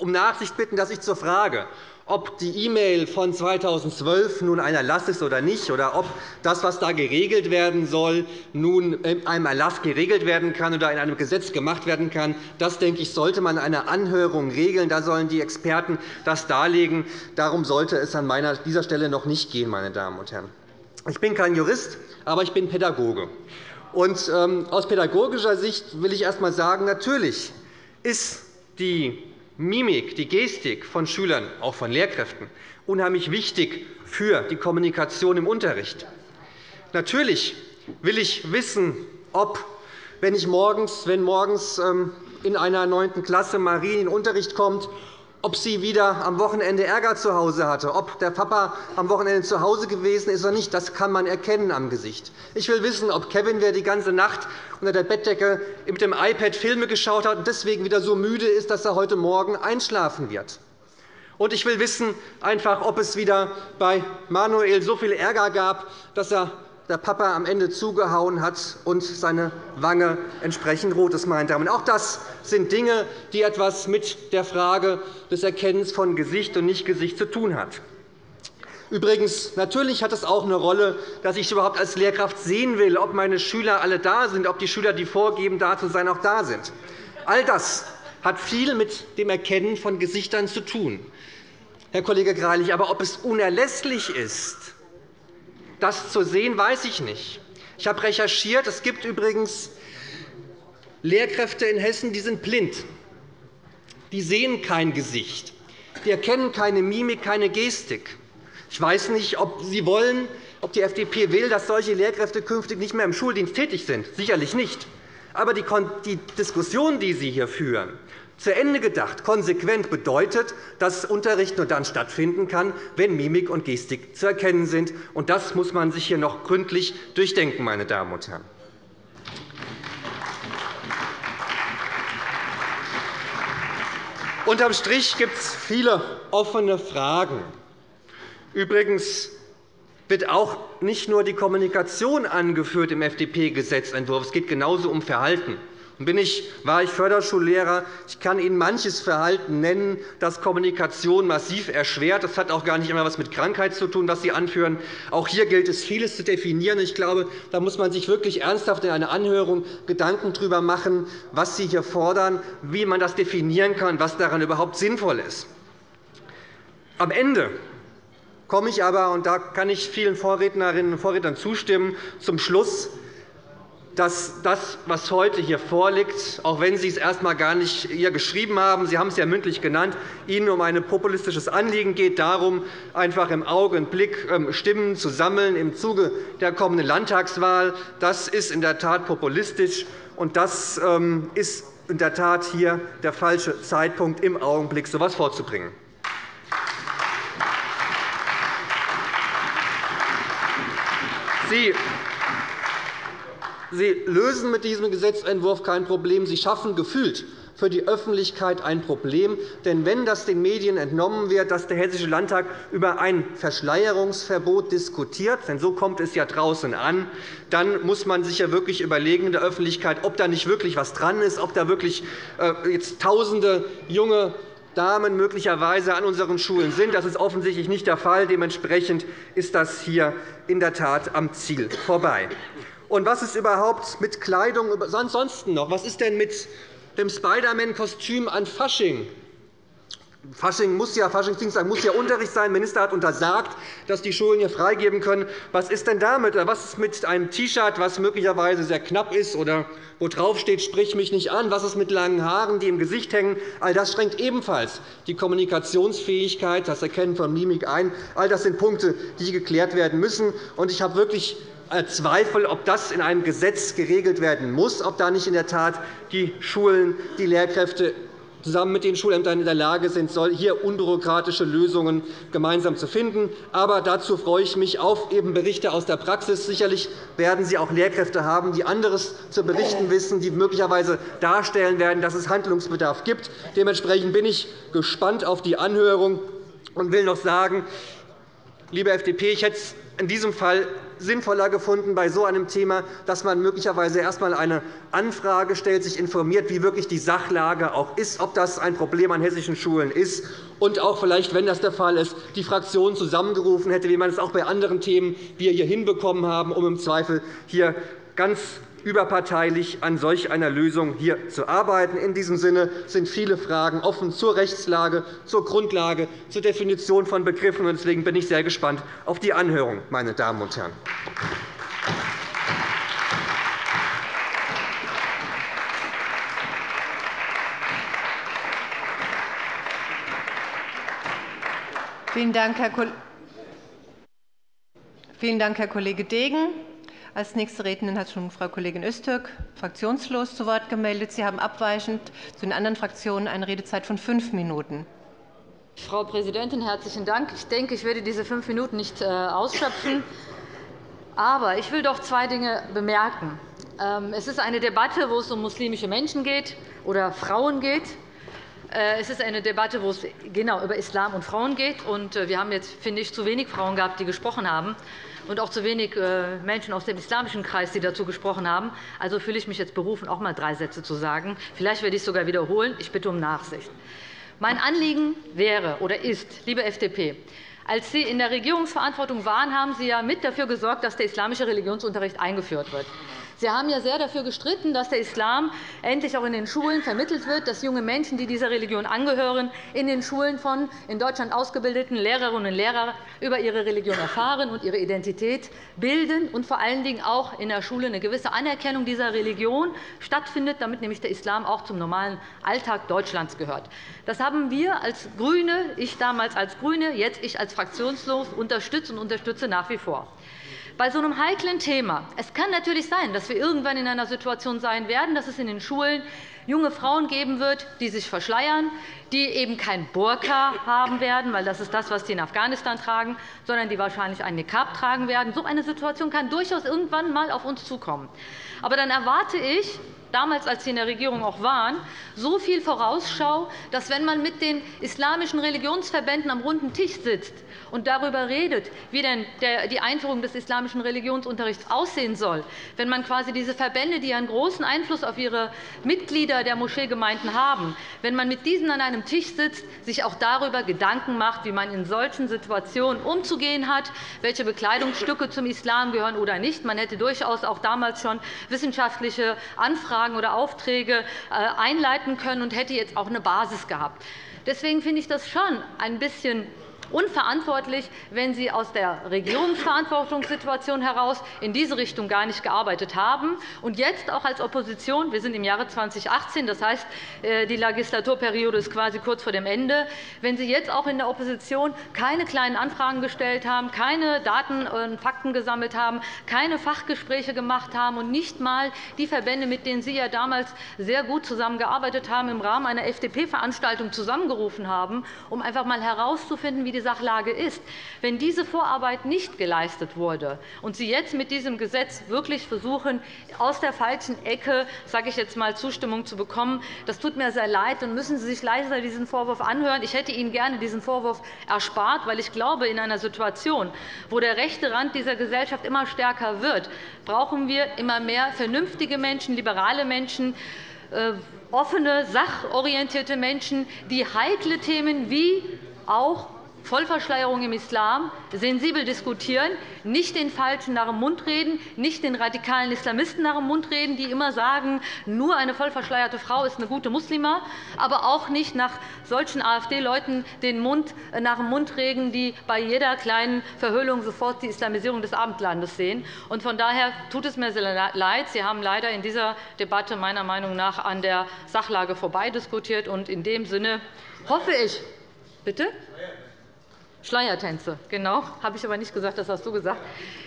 um Nachsicht bitten, dass ich zur Frage, ob die E-Mail von zweitausendzwölf nun ein Erlass ist oder nicht, oder ob das, was da geregelt werden soll, nun in einem Erlass geregelt werden kann oder in einem Gesetz gemacht werden kann, das, denke ich, sollte man in einer Anhörung regeln. Da sollen die Experten das darlegen. Darum sollte es an meiner, dieser Stelle noch nicht gehen, meine Damen und Herren. Ich bin kein Jurist, aber ich bin Pädagoge. Und aus pädagogischer Sicht will ich erst einmal sagen, natürlich ist die Mimik, die Gestik von Schülern, auch von Lehrkräften, unheimlich wichtig für die Kommunikation im Unterricht. Natürlich will ich wissen, ob, wenn ich morgens, wenn morgens in einer neunten Klasse Marie in den Unterricht kommt, ob sie wieder am Wochenende Ärger zu Hause hatte, ob der Papa am Wochenende zu Hause gewesen ist oder nicht, das kann man erkennen am Gesicht. Ich will wissen, ob Kevin, der die ganze Nacht unter der Bettdecke mit dem iPad Filme geschaut hat und deswegen wieder so müde ist, dass er heute Morgen einschlafen wird. Und ich will wissen, einfach, ob es wieder bei Manuel so viel Ärger gab, dass er der Papa am Ende zugehauen hat und seine Wange entsprechend rot ist, meine Damen. Auch das sind Dinge, die etwas mit der Frage des Erkennens von Gesicht und Nicht-Gesicht zu tun hat. Übrigens, natürlich hat es auch eine Rolle, dass ich überhaupt als Lehrkraft sehen will, ob meine Schüler alle da sind, ob die Schüler, die vorgeben, da zu sein, auch da sind. All das hat viel mit dem Erkennen von Gesichtern zu tun, Herr Kollege Greilich. Aber ob es unerlässlich ist, das zu sehen, weiß ich nicht. Ich habe recherchiert. Es gibt übrigens Lehrkräfte in Hessen, die sind blind. Die sehen kein Gesicht. Die erkennen keine Mimik, keine Gestik. Ich weiß nicht, ob Sie wollen, ob die F D P will, dass solche Lehrkräfte künftig nicht mehr im Schuldienst tätig sind. Sicherlich nicht. Aber die Diskussion, die Sie hier führen, zu Ende gedacht, konsequent bedeutet, dass Unterricht nur dann stattfinden kann, wenn Mimik und Gestik zu erkennen sind. Und das muss man sich hier noch gründlich durchdenken, meine Damen und Herren. Unterm Strich gibt es viele offene Fragen. Übrigens wird auch nicht nur die Kommunikation angeführt im F D P-Gesetzentwurf. Es geht genauso um Verhalten. Bin ich, war ich Förderschullehrer. Ich kann Ihnen manches Verhalten nennen, das Kommunikation massiv erschwert. Das hat auch gar nicht immer etwas mit Krankheit zu tun, was Sie anführen. Auch hier gilt es, vieles zu definieren. Ich glaube, da muss man sich wirklich ernsthaft in einer Anhörung Gedanken darüber machen, was Sie hier fordern, wie man das definieren kann, was daran überhaupt sinnvoll ist. Am Ende komme ich aber, und da kann ich vielen Vorrednerinnen und Vorrednern zustimmen, zum Schluss, dass das, was heute hier vorliegt, auch wenn Sie es erst einmal gar nicht hier geschrieben haben, Sie haben es ja mündlich genannt, Ihnen um ein populistisches Anliegen geht, darum, einfach im Auge und Blick Stimmen zu sammeln im Zuge der kommenden Landtagswahl. Das ist in der Tat populistisch, und das ist in der Tat hier der falsche Zeitpunkt, im Augenblick so etwas vorzubringen. Sie Sie lösen mit diesem Gesetzentwurf kein Problem. Sie schaffen gefühlt für die Öffentlichkeit ein Problem. Denn wenn das den Medien entnommen wird, dass der Hessische Landtag über ein Verschleierungsverbot diskutiert, denn so kommt es ja draußen an, dann muss man sich ja wirklich überlegen in der Öffentlichkeit, ob da nicht wirklich was dran ist, ob da wirklich jetzt Tausende junge Damen möglicherweise an unseren Schulen sind. Das ist offensichtlich nicht der Fall. Dementsprechend ist das hier in der Tat am Ziel vorbei. Und was ist überhaupt mit Kleidung ansonsten noch? Was ist denn mit dem Spider-Man-Kostüm an Fasching? Fasching muss ja, Faschingstag muss ja Unterricht sein. Der Minister hat untersagt, dass die Schulen hier freigeben können. Was ist denn damit? Was ist mit einem T-Shirt, was möglicherweise sehr knapp ist oder wo draufsteht, sprich mich nicht an? Was ist mit langen Haaren, die im Gesicht hängen? All das schränkt ebenfalls die Kommunikationsfähigkeit, das Erkennen von Mimik ein. All das sind Punkte, die geklärt werden müssen. Und ich habe wirklich Zweifel, ob das in einem Gesetz geregelt werden muss, ob da nicht in der Tat die Schulen, die Lehrkräfte zusammen mit den Schulämtern in der Lage sind, hier unbürokratische Lösungen gemeinsam zu finden. Aber dazu freue ich mich auf eben Berichte aus der Praxis. Sicherlich werden Sie auch Lehrkräfte haben, die anderes zu berichten wissen, die möglicherweise darstellen werden, dass es Handlungsbedarf gibt. Dementsprechend bin ich gespannt auf die Anhörung und will noch sagen, liebe F D P, ich hätte es in diesem Fall sinnvoller gefunden, bei so einem Thema, dass man möglicherweise erst einmal eine Anfrage stellt, sich informiert, wie wirklich die Sachlage auch ist, ob das ein Problem an hessischen Schulen ist, und auch vielleicht, wenn das der Fall ist, die Fraktionen zusammengerufen hätte, wie man es auch bei anderen Themen wir hier hinbekommen haben, um im Zweifel hier ganz überparteilich an solch einer Lösung hier zu arbeiten. In diesem Sinne sind viele Fragen offen zur Rechtslage, zur Grundlage, zur Definition von Begriffen. Deswegen bin ich sehr gespannt auf die Anhörung, meine Damen und Herren. Vielen Dank, Herr Kollege. Vielen Dank, Herr Kollege Degen. Als nächste Rednerin hat schon Frau Kollegin Öztürk fraktionslos zu Wort gemeldet. Sie haben abweichend zu den anderen Fraktionen eine Redezeit von fünf Minuten. Frau Präsidentin, herzlichen Dank. Ich denke, ich werde diese fünf Minuten nicht ausschöpfen. Aber ich will doch zwei Dinge bemerken. Es ist eine Debatte, wo es um muslimische Menschen geht oder Frauen geht. Es ist eine Debatte, wo es genau über Islam und Frauen geht. Wir haben jetzt, finde ich, zu wenig Frauen gehabt, die gesprochen haben, und auch zu wenig Menschen aus dem islamischen Kreis, die dazu gesprochen haben. Also fühle ich mich jetzt berufen, auch mal drei Sätze zu sagen. Vielleicht werde ich es sogar wiederholen. Ich bitte um Nachsicht. Mein Anliegen wäre oder ist, liebe F D P, als Sie in der Regierungsverantwortung waren, haben Sie ja mit dafür gesorgt, dass der islamische Religionsunterricht eingeführt wird. Sie haben ja sehr dafür gestritten, dass der Islam endlich auch in den Schulen vermittelt wird, dass junge Menschen, die dieser Religion angehören, in den Schulen von in Deutschland ausgebildeten Lehrerinnen und Lehrern über ihre Religion erfahren und ihre Identität bilden und vor allen Dingen auch in der Schule eine gewisse Anerkennung dieser Religion stattfindet, damit nämlich der Islam auch zum normalen Alltag Deutschlands gehört. Das haben wir als GRÜNE, ich damals als GRÜNE, jetzt ich als fraktionslos, unterstützt und unterstütze nach wie vor. Bei so einem heiklen Thema. Es kann natürlich sein, dass wir irgendwann in einer Situation sein werden, dass es in den Schulen junge Frauen geben wird, die sich verschleiern, die eben kein Burka haben werden, weil das ist das, was die in Afghanistan tragen, sondern die wahrscheinlich einen Niqab tragen werden. So eine Situation kann durchaus irgendwann einmal auf uns zukommen. Aber dann erwarte ich, damals, als Sie in der Regierung auch waren, so viel Vorausschau, dass, wenn man mit den islamischen Religionsverbänden am runden Tisch sitzt und darüber redet, wie denn die Einführung des islamischen Religionsunterrichts aussehen soll, wenn man quasi diese Verbände, die einen großen Einfluss auf ihre Mitglieder der Moscheegemeinden haben, wenn man mit diesen an einem Tisch sitzt, sich auch darüber Gedanken macht, wie man in solchen Situationen umzugehen hat, welche Bekleidungsstücke zum Islam gehören oder nicht. Man hätte durchaus auch damals schon wissenschaftliche Anfragen oder Aufträge einleiten können und hätte jetzt auch eine Basis gehabt. Deswegen finde ich das schon ein bisschen unverantwortlich, wenn Sie aus der Regierungsverantwortungssituation heraus in diese Richtung gar nicht gearbeitet haben. Und jetzt auch als Opposition, wir sind im Jahre zweitausendachtzehn, das heißt, die Legislaturperiode ist quasi kurz vor dem Ende, wenn Sie jetzt auch in der Opposition keine kleinen Anfragen gestellt haben, keine Daten und Fakten gesammelt haben, keine Fachgespräche gemacht haben und nicht einmal die Verbände, mit denen Sie ja damals sehr gut zusammengearbeitet haben, im Rahmen einer F D P-Veranstaltung zusammengerufen haben, um einfach einmal herauszufinden, wie die Sachlage ist. Wenn diese Vorarbeit nicht geleistet wurde und Sie jetzt mit diesem Gesetz wirklich versuchen, aus der falschen Ecke, sage ich jetzt mal, Zustimmung zu bekommen, das tut mir sehr leid, und müssen Sie sich leiser diesen Vorwurf anhören. Ich hätte Ihnen gerne diesen Vorwurf erspart, weil ich glaube, in einer Situation, wo der rechte Rand dieser Gesellschaft immer stärker wird, brauchen wir immer mehr vernünftige Menschen, liberale Menschen, offene, sachorientierte Menschen, die heikle Themen wie auch Vollverschleierung im Islam sensibel diskutieren, nicht den Falschen nach dem Mund reden, nicht den radikalen Islamisten nach dem Mund reden, die immer sagen, nur eine vollverschleierte Frau ist eine gute Muslima, aber auch nicht nach solchen AfD-Leuten den Mund nach dem Mund reden, die bei jeder kleinen Verhöhlung sofort die Islamisierung des Abendlandes sehen. Und von daher tut es mir sehr leid. Sie haben leider in dieser Debatte meiner Meinung nach an der Sachlage vorbeidiskutiert. Und in dem Sinne hoffe ich, bitte. Schleiertänze, genau. Habe ich aber nicht gesagt, das hast du gesagt.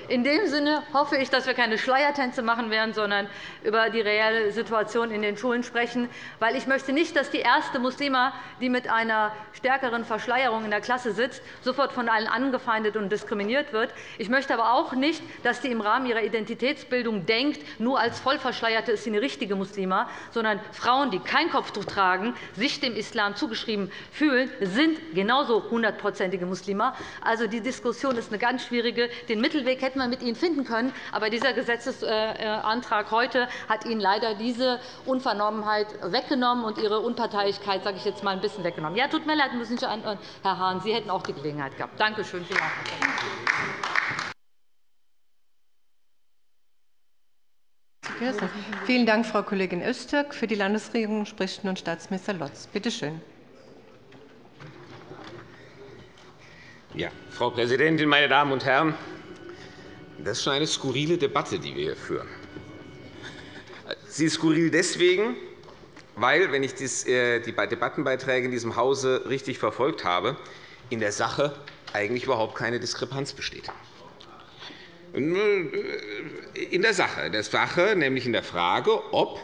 In dem Sinne hoffe ich, dass wir keine Schleiertänze machen werden, sondern über die reelle Situation in den Schulen sprechen. Weil ich möchte nicht, dass die erste Muslima, die mit einer stärkeren Verschleierung in der Klasse sitzt, sofort von allen angefeindet und diskriminiert wird. Ich möchte aber auch nicht, dass die im Rahmen ihrer Identitätsbildung denkt, nur als Vollverschleierte ist sie eine richtige Muslima, sondern Frauen, die kein Kopftuch tragen, sich dem Islam zugeschrieben fühlen, sind genauso hundertprozentige Muslime. Also, die Diskussion ist eine ganz schwierige. Den Mittelweg hätten wir mit Ihnen finden können. Aber dieser Gesetzesantrag heute hat Ihnen leider diese Unvernommenheit weggenommen und Ihre Unparteilichkeit, sage ich jetzt mal, ein bisschen weggenommen. Ja, tut mir leid, müssen Sie an, Herr Hahn, Sie hätten auch die Gelegenheit gehabt. Danke schön. Vielen Dank. Vielen Dank, Frau Kollegin Öztürk. Für die Landesregierung spricht nun Staatsminister Lorz. Bitte schön. Ja, Frau Präsidentin, meine Damen und Herren! Das ist schon eine skurrile Debatte, die wir hier führen. Sie ist skurril deswegen, weil, wenn ich die Debattenbeiträge in diesem Hause richtig verfolgt habe, in der Sache eigentlich überhaupt keine Diskrepanz besteht. In der Sache, in der Sache nämlich in der Frage, ob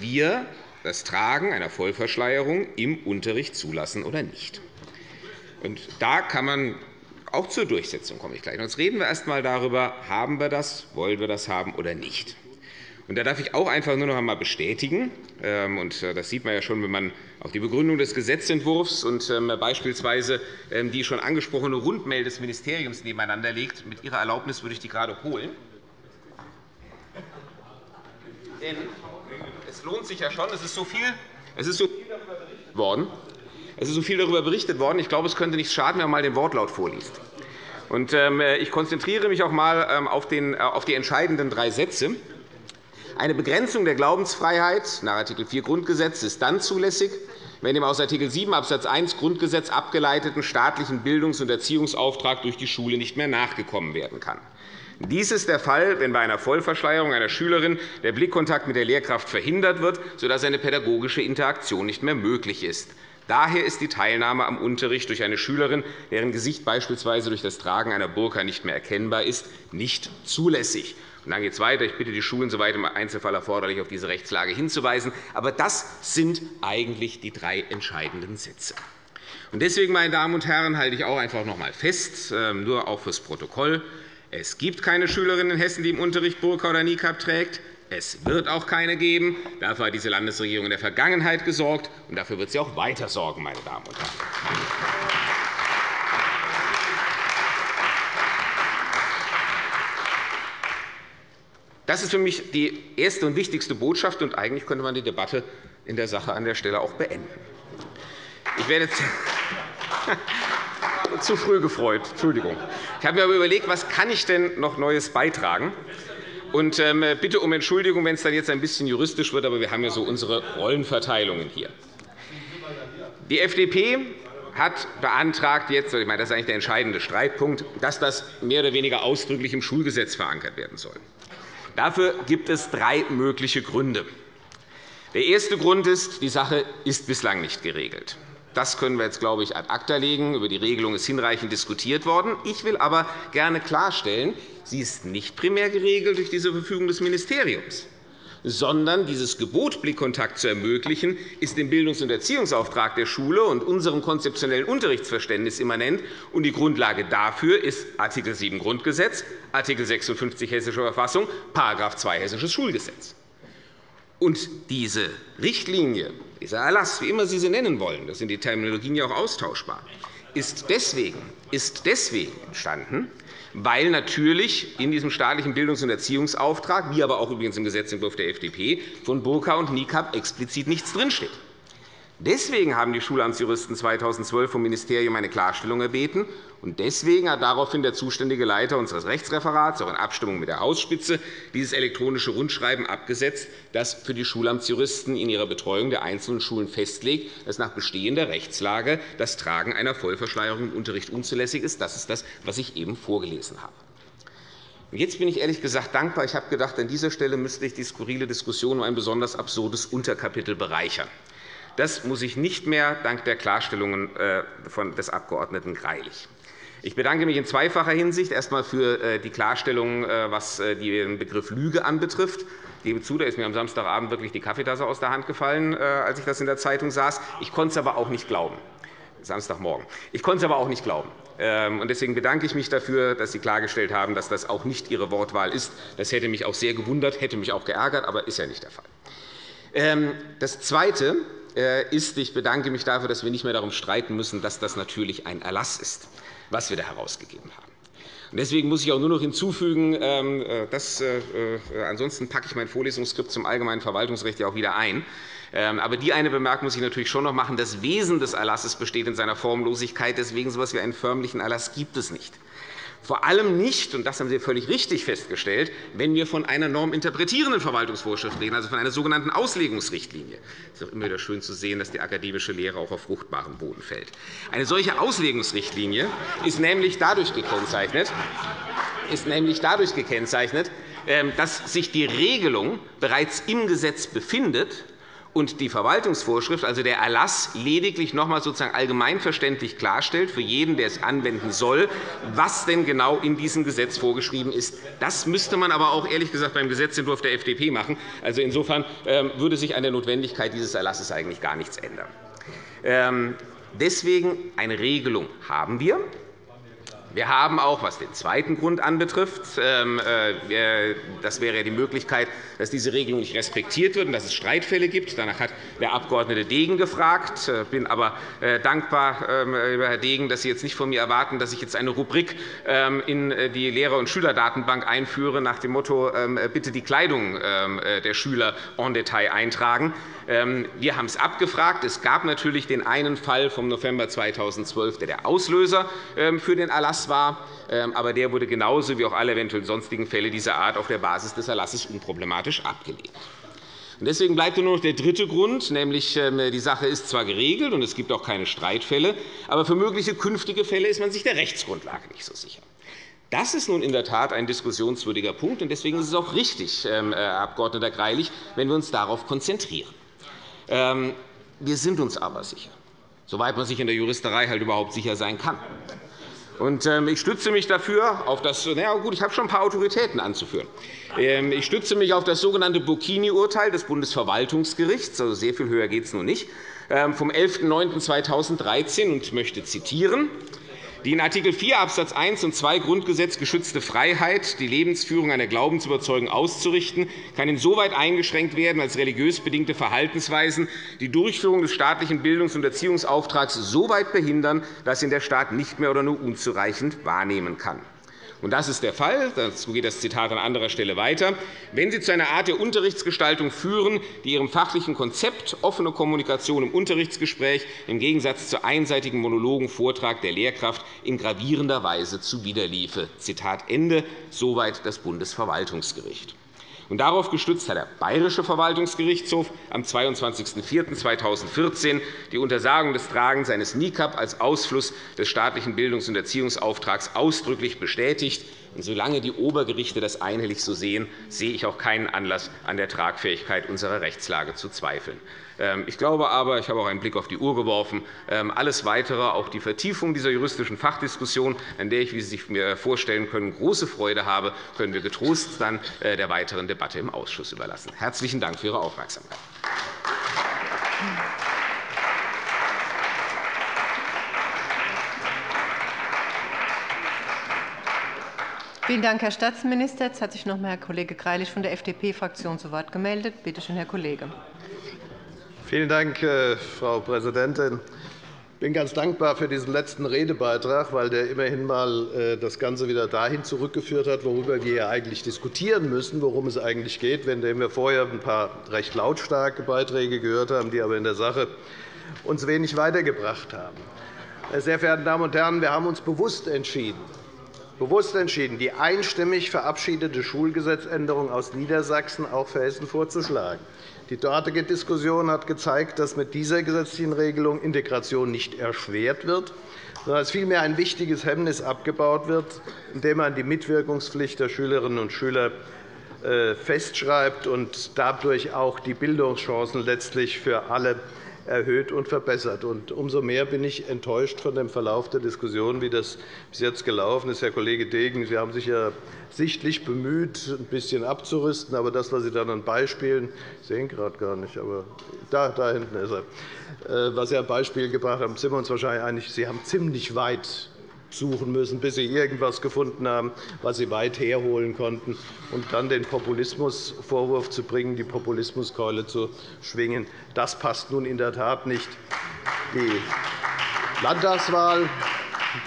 wir das Tragen einer Vollverschleierung im Unterricht zulassen oder nicht. Und da kann man auch zur Durchsetzung kommen. Ich gleich. Jetzt reden wir erst einmal darüber, haben wir das, wollen wir das haben oder nicht. Und da darf ich auch einfach nur noch einmal bestätigen, und das sieht man ja schon, wenn man auf die Begründung des Gesetzentwurfs und beispielsweise die schon angesprochene Rundmail des Ministeriums nebeneinander legt. Mit Ihrer Erlaubnis würde ich die gerade holen. Denn es lohnt sich ja schon, es ist so viel, es ist so viel darüber berichtet worden. Es ist so viel darüber berichtet worden. Ich glaube, es könnte nichts schaden, wenn man einmal den Wortlaut vorliest. Ich konzentriere mich auch einmal auf die entscheidenden drei Sätze. Eine Begrenzung der Glaubensfreiheit nach Artikel vier Grundgesetz ist dann zulässig, wenn dem aus Artikel sieben Absatz eins Grundgesetz abgeleiteten staatlichen Bildungs- und Erziehungsauftrag durch die Schule nicht mehr nachgekommen werden kann. Dies ist der Fall, wenn bei einer Vollverschleierung einer Schülerin der Blickkontakt mit der Lehrkraft verhindert wird, sodass eine pädagogische Interaktion nicht mehr möglich ist. Daher ist die Teilnahme am Unterricht durch eine Schülerin, deren Gesicht beispielsweise durch das Tragen einer Burka nicht mehr erkennbar ist, nicht zulässig. Und dann geht es weiter. Ich bitte die Schulen, soweit im Einzelfall erforderlich, auf diese Rechtslage hinzuweisen. Aber das sind eigentlich die drei entscheidenden Sätze. Und deswegen, meine Damen und Herren, halte ich auch einfach noch einmal fest, nur auch fürs Protokoll. Es gibt keine Schülerin in Hessen, die im Unterricht Burka oder Niqab trägt. Es wird auch keine geben. Dafür hat diese Landesregierung in der Vergangenheit gesorgt, und dafür wird sie auch weiter sorgen, meine Damen und Herren. Das ist für mich die erste und wichtigste Botschaft, und eigentlich könnte man die Debatte in der Sache an der Stelle auch beenden. Ich werde zu früh gefreut. Entschuldigung. Ich habe mir aber überlegt, was kann ich denn noch Neues beitragen? Und bitte um Entschuldigung, wenn es dann jetzt ein bisschen juristisch wird, aber wir haben ja so unsere Rollenverteilungen hier. Die F D P hat beantragt, jetzt, ich meine, das ist eigentlich der entscheidende Streitpunkt, dass das mehr oder weniger ausdrücklich im Schulgesetz verankert werden soll. Dafür gibt es drei mögliche Gründe. Der erste Grund ist, die Sache ist bislang nicht geregelt. Das können wir jetzt, glaube ich, ad acta legen. Über die Regelung ist hinreichend diskutiert worden. Ich will aber gerne klarstellen, sie ist nicht primär geregelt durch diese Verfügung des Ministeriums, sondern dieses Gebot, Blickkontakt zu ermöglichen, ist dem Bildungs- und Erziehungsauftrag der Schule und unserem konzeptionellen Unterrichtsverständnis immanent. Und die Grundlage dafür ist Artikel sieben Grundgesetz, Artikel sechsundfünfzig Hessische Verfassung, Paragraph zwei Hessisches Schulgesetz. Und diese Richtlinie, dieser Erlass, wie immer Sie sie nennen wollen, das sind die Terminologien ja auch austauschbar, ist deswegen, ist deswegen entstanden, weil natürlich in diesem staatlichen Bildungs- und Erziehungsauftrag, wie aber auch übrigens im Gesetzentwurf der F D P, von Burka und Niekapp explizit nichts drinsteht. Deswegen haben die Schulamtsjuristen zweitausendzwölf vom Ministerium eine Klarstellung erbeten. Und deswegen hat daraufhin der zuständige Leiter unseres Rechtsreferats, auch in Abstimmung mit der Hausspitze, dieses elektronische Rundschreiben abgesetzt, das für die Schulamtsjuristen in ihrer Betreuung der einzelnen Schulen festlegt, dass nach bestehender Rechtslage das Tragen einer Vollverschleierung im Unterricht unzulässig ist. Das ist das, was ich eben vorgelesen habe. Jetzt bin ich ehrlich gesagt dankbar. Ich habe gedacht, an dieser Stelle müsste ich die skurrile Diskussion um ein besonders absurdes Unterkapitel bereichern. Das muss ich nicht mehr dank der Klarstellungen des Abg. Greilich. Ich bedanke mich in zweifacher Hinsicht erst einmal für die Klarstellung, was den Begriff Lüge anbetrifft. Ich gebe zu, da ist mir am Samstagabend wirklich die Kaffeetasse aus der Hand gefallen, als ich das in der Zeitung saß. Ich konnte es aber auch nicht glauben. Samstagmorgen. Ich konnte es aber auch nicht glauben. Deswegen bedanke ich mich dafür, dass Sie klargestellt haben, dass das auch nicht Ihre Wortwahl ist. Das hätte mich auch sehr gewundert, hätte mich auch geärgert, aber ist ja nicht der Fall. Das Zweite ist, ich bedanke mich dafür, dass wir nicht mehr darum streiten müssen, dass das natürlich ein Erlass ist, was wir da herausgegeben haben. Deswegen muss ich auch nur noch hinzufügen, dass, ansonsten packe ich mein Vorlesungsskript zum allgemeinen Verwaltungsrecht ja auch wieder ein. Aber die eine Bemerkung muss ich natürlich schon noch machen. Das Wesen des Erlasses besteht in seiner Formlosigkeit. Deswegen so etwas wie einen förmlichen Erlass gibt es nicht. Vor allem nicht, und das haben Sie völlig richtig festgestellt, wenn wir von einer norminterpretierenden Verwaltungsvorschrift reden, also von einer sogenannten Auslegungsrichtlinie. Es ist auch immer wieder schön zu sehen, dass die akademische Lehre auch auf fruchtbarem Boden fällt. Eine solche Auslegungsrichtlinie ist nämlich dadurch gekennzeichnet, ist nämlich dadurch gekennzeichnet, dass sich die Regelung bereits im Gesetz befindet und die Verwaltungsvorschrift, also der Erlass, lediglich noch einmal sozusagen allgemeinverständlich klarstellt für jeden, der es anwenden soll, was denn genau in diesem Gesetz vorgeschrieben ist. Das müsste man aber auch ehrlich gesagt beim Gesetzentwurf der F D P machen. Also insofern würde sich an der Notwendigkeit dieses Erlasses eigentlich gar nichts ändern. Deswegen eine Regelung haben wir. Wir haben auch, was den zweiten Grund anbetrifft, das wäre ja die Möglichkeit, dass diese Regelung nicht respektiert wird und dass es Streitfälle gibt. Danach hat der Abg. Degen gefragt. Ich bin aber dankbar, lieber Herr Degen, dass Sie jetzt nicht von mir erwarten, dass ich jetzt eine Rubrik in die Lehrer- und Schülerdatenbank einführe nach dem Motto, bitte die Kleidung der Schüler en Detail eintragen. Wir haben es abgefragt. Es gab natürlich den einen Fall vom November zweitausendzwölf, der der Auslöser für den Erlass war. Aber der wurde genauso wie auch alle eventuell sonstigen Fälle dieser Art auf der Basis des Erlasses unproblematisch abgelehnt. Deswegen bleibt nur noch der dritte Grund, nämlich die Sache ist zwar geregelt und es gibt auch keine Streitfälle, aber für mögliche künftige Fälle ist man sich der Rechtsgrundlage nicht so sicher. Das ist nun in der Tat ein diskussionswürdiger Punkt, und deswegen ist es auch richtig, Herr Abg. Greilich, wenn wir uns darauf konzentrieren. Wir sind uns aber sicher, soweit man sich in der Juristerei halt überhaupt sicher sein kann. Ich stütze mich dafür auf das, na gut, ich habe schon ein paar Autoritäten anzuführen. Ich stütze mich auf das sogenannte Burkini-Urteil des Bundesverwaltungsgerichts, also sehr viel höher geht es nun nicht, vom elften neunten zweitausenddreizehn, und möchte zitieren: Die in Art. vier Absatz eins und zwei Grundgesetz geschützte Freiheit, die Lebensführung einer Glaubensüberzeugung auszurichten, kann insoweit eingeschränkt werden, als religiös bedingte Verhaltensweisen die Durchführung des staatlichen Bildungs- und Erziehungsauftrags so weit behindern, dass ihn der Staat nicht mehr oder nur unzureichend wahrnehmen kann. Und das ist der Fall. Dazu geht das Zitat an anderer Stelle weiter. Wenn sie zu einer Art der Unterrichtsgestaltung führen, die ihrem fachlichen Konzept offene Kommunikation im Unterrichtsgespräch im Gegensatz zu einseitigen Monologen Vortrag der Lehrkraft in gravierender Weise zuwiderliefe. Zitat Ende. Soweit das Bundesverwaltungsgericht. Und darauf gestützt hat der Bayerische Verwaltungsgerichtshof am zweiundzwanzigsten vierten zweitausendvierzehn die Untersagung des Tragens eines Niqab als Ausfluss des staatlichen Bildungs- und Erziehungsauftrags ausdrücklich bestätigt. Und solange die Obergerichte das einhellig so sehen, sehe ich auch keinen Anlass, an der Tragfähigkeit unserer Rechtslage zu zweifeln. Ich glaube aber, ich habe auch einen Blick auf die Uhr geworfen, alles Weitere, auch die Vertiefung dieser juristischen Fachdiskussion, an der ich, wie Sie sich mir vorstellen können, große Freude habe, können wir getrost dann der weiteren Debatte im Ausschuss überlassen. Herzlichen Dank für Ihre Aufmerksamkeit. Vielen Dank, Herr Staatsminister. Jetzt hat sich noch einmal Herr Kollege Greilich von der F D P-Fraktion zu Wort gemeldet. Bitte schön, Herr Kollege. Vielen Dank, Frau Präsidentin. Ich bin ganz dankbar für diesen letzten Redebeitrag, weil der immerhin einmal das Ganze wieder dahin zurückgeführt hat, worüber wir eigentlich diskutieren müssen, worum es eigentlich geht, währenddem wir vorher ein paar recht lautstarke Beiträge gehört haben, die uns aber in der Sache uns wenig weitergebracht haben. Meine sehr verehrten Damen und Herren, wir haben uns bewusst entschieden, bewusst entschieden, die einstimmig verabschiedete Schulgesetzänderung aus Niedersachsen auch für Hessen vorzuschlagen. Die dortige Diskussion hat gezeigt, dass mit dieser gesetzlichen Regelung Integration nicht erschwert wird, sondern dass vielmehr ein wichtiges Hemmnis abgebaut wird, indem man die Mitwirkungspflicht der Schülerinnen und Schüler festschreibt und dadurch auch die Bildungschancen letztlich für alle erhöht und verbessert. Umso mehr bin ich enttäuscht von dem Verlauf der Diskussion, wie das bis jetzt gelaufen ist. Herr Kollege Degen, Sie haben sich ja sichtlich bemüht, ein bisschen abzurüsten. Aber das, was Sie dann an Beispielen – ich sehe ihn gerade gar nicht, aber da, da hinten ist er – was Sie an Beispielen gebracht haben, sind wir uns wahrscheinlich einig, Sie haben ziemlich weit suchen müssen, bis Sie irgendwas gefunden haben, was Sie weit herholen konnten, um dann den Populismusvorwurf zu bringen, die Populismuskeule zu schwingen. Das passt nun in der Tat nicht. Die Landtagswahl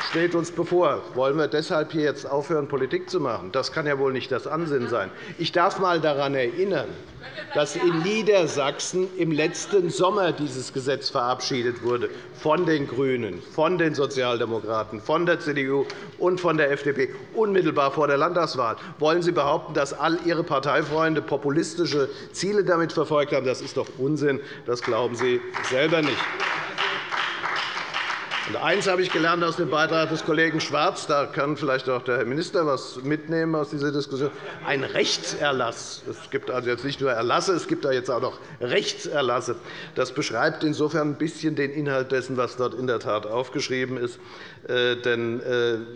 steht uns bevor. Wollen wir deshalb hier jetzt aufhören, Politik zu machen? Das kann ja wohl nicht das Ansinnen sein. Ich darf einmal daran erinnern, dass in Niedersachsen im letzten Sommer dieses Gesetz verabschiedet wurde von den GRÜNEN, von den Sozialdemokraten, von der C D U und von der F D P, unmittelbar vor der Landtagswahl. Wollen Sie behaupten, dass all Ihre Parteifreunde populistische Ziele damit verfolgt haben? Das ist doch Unsinn. Das glauben Sie selber nicht. Und eines habe ich gelernt aus dem Beitrag des Kollegen Schwarz. Da kann vielleicht auch der Herr Minister etwas mitnehmen aus dieser Diskussion. Ein Rechtserlass. Es gibt also jetzt nicht nur Erlasse, es gibt da jetzt auch noch Rechtserlasse. Das beschreibt insofern ein bisschen den Inhalt dessen, was dort in der Tat aufgeschrieben ist. Denn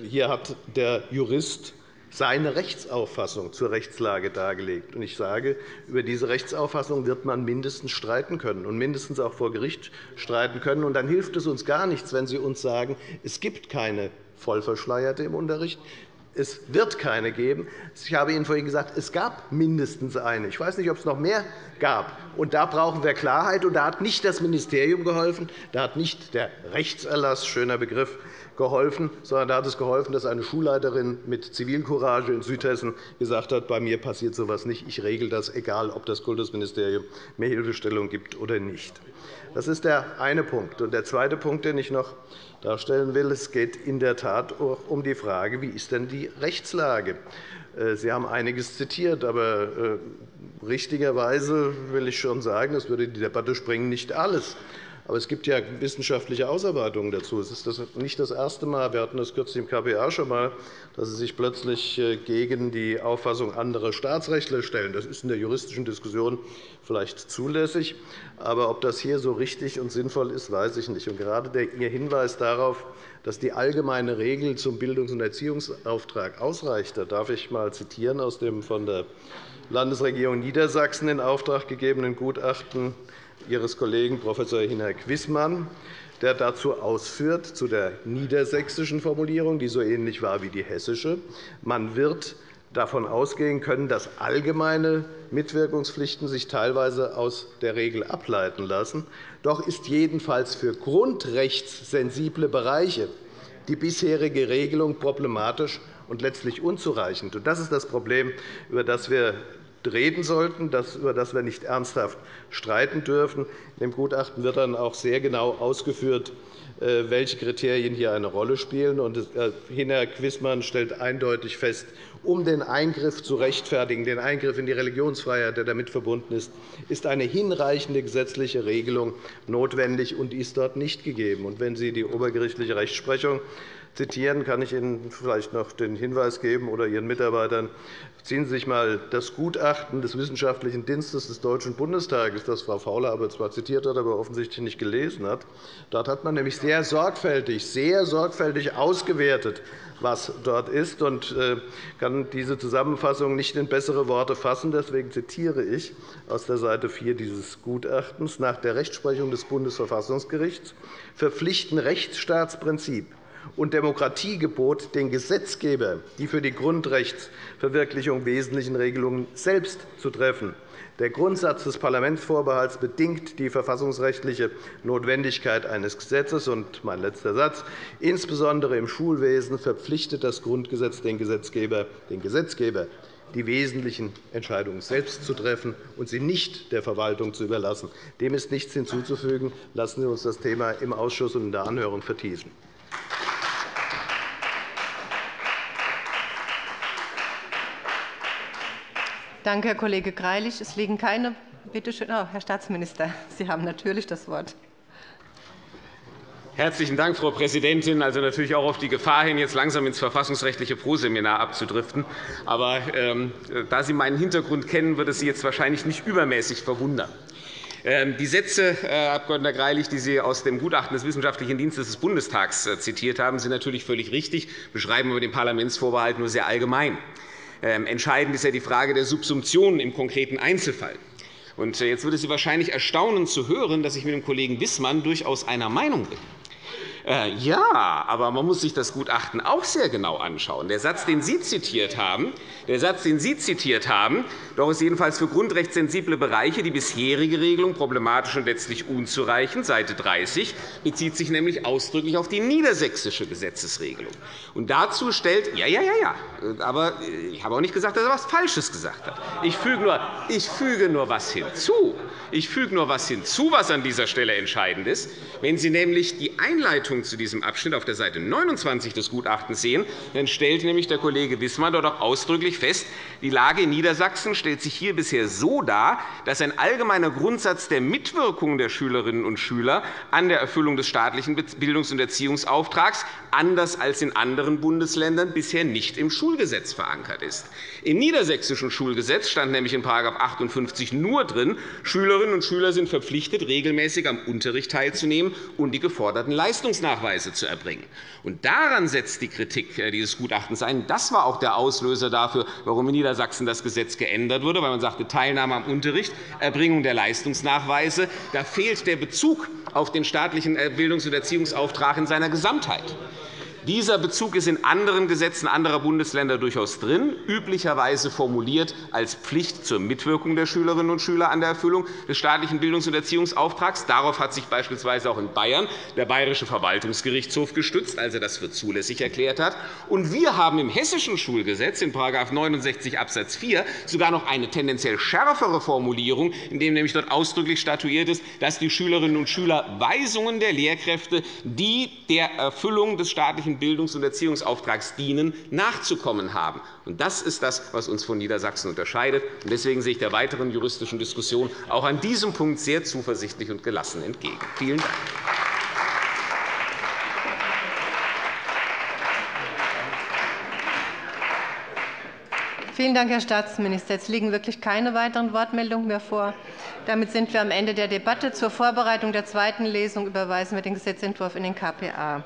hier hat der Jurist seine Rechtsauffassung zur Rechtslage dargelegt. Ich sage, über diese Rechtsauffassung wird man mindestens streiten können und mindestens auch vor Gericht streiten können. Dann hilft es uns gar nichts, wenn Sie uns sagen, es gibt keine Vollverschleierte im Unterricht. Es wird keine geben. Ich habe Ihnen vorhin gesagt, es gab mindestens eine. Ich weiß nicht, ob es noch mehr gab. Und da brauchen wir Klarheit. Und da hat nicht das Ministerium geholfen, da hat nicht der Rechtserlass, schöner Begriff, geholfen, sondern da hat es geholfen, dass eine Schulleiterin mit Zivilcourage in Südhessen gesagt hat, bei mir passiert so etwas nicht, ich regle das, egal ob das Kultusministerium mir Hilfestellung gibt oder nicht. Das ist der eine Punkt. Und der zweite Punkt, den ich noch darstellen will, es geht in der Tat auch um die Frage, wie ist denn die Rechtslage? Sie haben einiges zitiert, aber richtigerweise will ich schon sagen, das würde die Debatte sprengen, nicht alles. Aber es gibt ja wissenschaftliche Ausarbeitungen dazu. Es ist nicht das erste Mal, wir hatten das kürzlich im K B A schon einmal, dass Sie sich plötzlich gegen die Auffassung anderer Staatsrechtler stellen. Das ist in der juristischen Diskussion vielleicht zulässig. Aber ob das hier so richtig und sinnvoll ist, weiß ich nicht. Und gerade Ihr Hinweis darauf, dass die allgemeine Regel zum Bildungs- und Erziehungsauftrag ausreicht, da darf ich einmal zitieren aus dem von der Landesregierung Niedersachsen in Auftrag gegebenen Gutachten Ihres Kollegen Professor Hinak Wissmann, der dazu ausführt, zu der niedersächsischen Formulierung, die so ähnlich war wie die hessische, man wird davon ausgehen können, dass allgemeine Mitwirkungspflichten sich teilweise aus der Regel ableiten lassen. Doch ist jedenfalls für grundrechtssensible Bereiche die bisherige Regelung problematisch und letztlich unzureichend. Das ist das Problem, über das wir reden sollten, über das wir nicht ernsthaft streiten dürfen. In dem Gutachten wird dann auch sehr genau ausgeführt, welche Kriterien hier eine Rolle spielen. Hinak Wissmann stellt eindeutig fest, um den Eingriff zu rechtfertigen, den Eingriff in die Religionsfreiheit, der damit verbunden ist, ist eine hinreichende gesetzliche Regelung notwendig und ist dort nicht gegeben. Und wenn Sie die obergerichtliche Rechtsprechung zitieren, kann ich Ihnen vielleicht noch den Hinweis geben oder Ihren Mitarbeitern, ziehen Sie sich einmal das Gutachten des Wissenschaftlichen Dienstes des Deutschen Bundestages, das Frau Faulhaber zwar zitiert hat, aber offensichtlich nicht gelesen hat. Dort hat man nämlich sehr sorgfältig, sehr sorgfältig ausgewertet, was dort ist, und kann diese Zusammenfassung nicht in bessere Worte fassen. Deswegen zitiere ich aus der Seite vier dieses Gutachtens. Nach der Rechtsprechung des Bundesverfassungsgerichts verpflichten Rechtsstaatsprinzip und Demokratiegebot den Gesetzgeber die für die Grundrechtsverwirklichung wesentlichen Regelungen selbst zu treffen. Der Grundsatz des Parlamentsvorbehalts bedingt die verfassungsrechtliche Notwendigkeit eines Gesetzes. Und mein letzter Satz. Insbesondere im Schulwesen verpflichtet das Grundgesetz den Gesetzgeber, den Gesetzgeber die wesentlichen Entscheidungen selbst zu treffen und sie nicht der Verwaltung zu überlassen. Dem ist nichts hinzuzufügen. Lassen Sie uns das Thema im Ausschuss und in der Anhörung vertiefen. Danke, Herr Kollege Greilich. Es liegen keine. Bitte schön, oh, Herr Staatsminister, Sie haben natürlich das Wort. Herzlichen Dank, Frau Präsidentin. Also natürlich auch auf die Gefahr hin, jetzt langsam ins verfassungsrechtliche Proseminar abzudriften. Aber ähm, da Sie meinen Hintergrund kennen, wird es Sie jetzt wahrscheinlich nicht übermäßig verwundern. Die Sätze, Herr Abg. Greilich, die Sie aus dem Gutachten des Wissenschaftlichen Dienstes des Bundestags zitiert haben, sind natürlich völlig richtig, beschreiben aber den Parlamentsvorbehalt nur sehr allgemein. Entscheidend ist ja die Frage der Subsumption im konkreten Einzelfall. Und jetzt würde Sie wahrscheinlich erstaunen zu hören, dass ich mit dem Kollegen Wissmann durchaus einer Meinung bin. Ja, aber man muss sich das Gutachten auch sehr genau anschauen. Der Satz, den Sie zitiert haben, der Satz, den Sie zitiert haben, doch ist jedenfalls für grundrechtssensible Bereiche die bisherige Regelung problematisch und letztlich unzureichend, Seite dreißig, bezieht sich nämlich ausdrücklich auf die niedersächsische Gesetzesregelung. Und dazu stellt, ja, ja, ja, ja, aber ich habe auch nicht gesagt, dass er etwas Falsches gesagt hat. Ich füge nur, ich füge nur was hinzu. Ich füge nur was hinzu, was an dieser Stelle entscheidend ist. Wenn Sie nämlich die Einleitung zu diesem Abschnitt auf der Seite neunundzwanzig des Gutachtens sehen, dann stellt nämlich der Kollege Wissmann dort auch ausdrücklich fest, die Lage in Niedersachsen stellt sich hier bisher so dar, dass ein allgemeiner Grundsatz der Mitwirkung der Schülerinnen und Schüler an der Erfüllung des staatlichen Bildungs- und Erziehungsauftrags anders als in anderen Bundesländern bisher nicht im Schulgesetz verankert ist. Im niedersächsischen Schulgesetz stand nämlich in Paragraph achtundfünfzig nur drin, Schülerinnen und Schüler sind verpflichtet, regelmäßig am Unterricht teilzunehmen und die geforderten Leistungsnachweise zu erbringen. Und daran setzt die Kritik dieses Gutachtens ein. Das war auch der Auslöser dafür, warum in Niedersachsen das Gesetz geändert wurde, weil man sagte, Teilnahme am Unterricht, Erbringung der Leistungsnachweise, da fehlt der Bezug auf den staatlichen Bildungs- und Erziehungsauftrag in seiner Gesamtheit. Dieser Bezug ist in anderen Gesetzen anderer Bundesländer durchaus drin, üblicherweise formuliert als Pflicht zur Mitwirkung der Schülerinnen und Schüler an der Erfüllung des staatlichen Bildungs- und Erziehungsauftrags. Darauf hat sich beispielsweise auch in Bayern der Bayerische Verwaltungsgerichtshof gestützt, als er das für zulässig erklärt hat. Und wir haben im Hessischen Schulgesetz in Paragraph neunundsechzig Absatz vier sogar noch eine tendenziell schärfere Formulierung, in der nämlich dort ausdrücklich statuiert ist, dass die Schülerinnen und Schüler Weisungen der Lehrkräfte, die der Erfüllung des staatlichen Bildungs- und Erziehungsauftrags dienen, nachzukommen haben. Das ist das, was uns von Niedersachsen unterscheidet. Deswegen sehe ich der weiteren juristischen Diskussion auch an diesem Punkt sehr zuversichtlich und gelassen entgegen. Vielen Dank. Vielen Dank, Herr Staatsminister. Jetzt liegen wirklich keine weiteren Wortmeldungen mehr vor. Damit sind wir am Ende der Debatte. Zur Vorbereitung der zweiten Lesung überweisen wir den Gesetzentwurf in den K P A.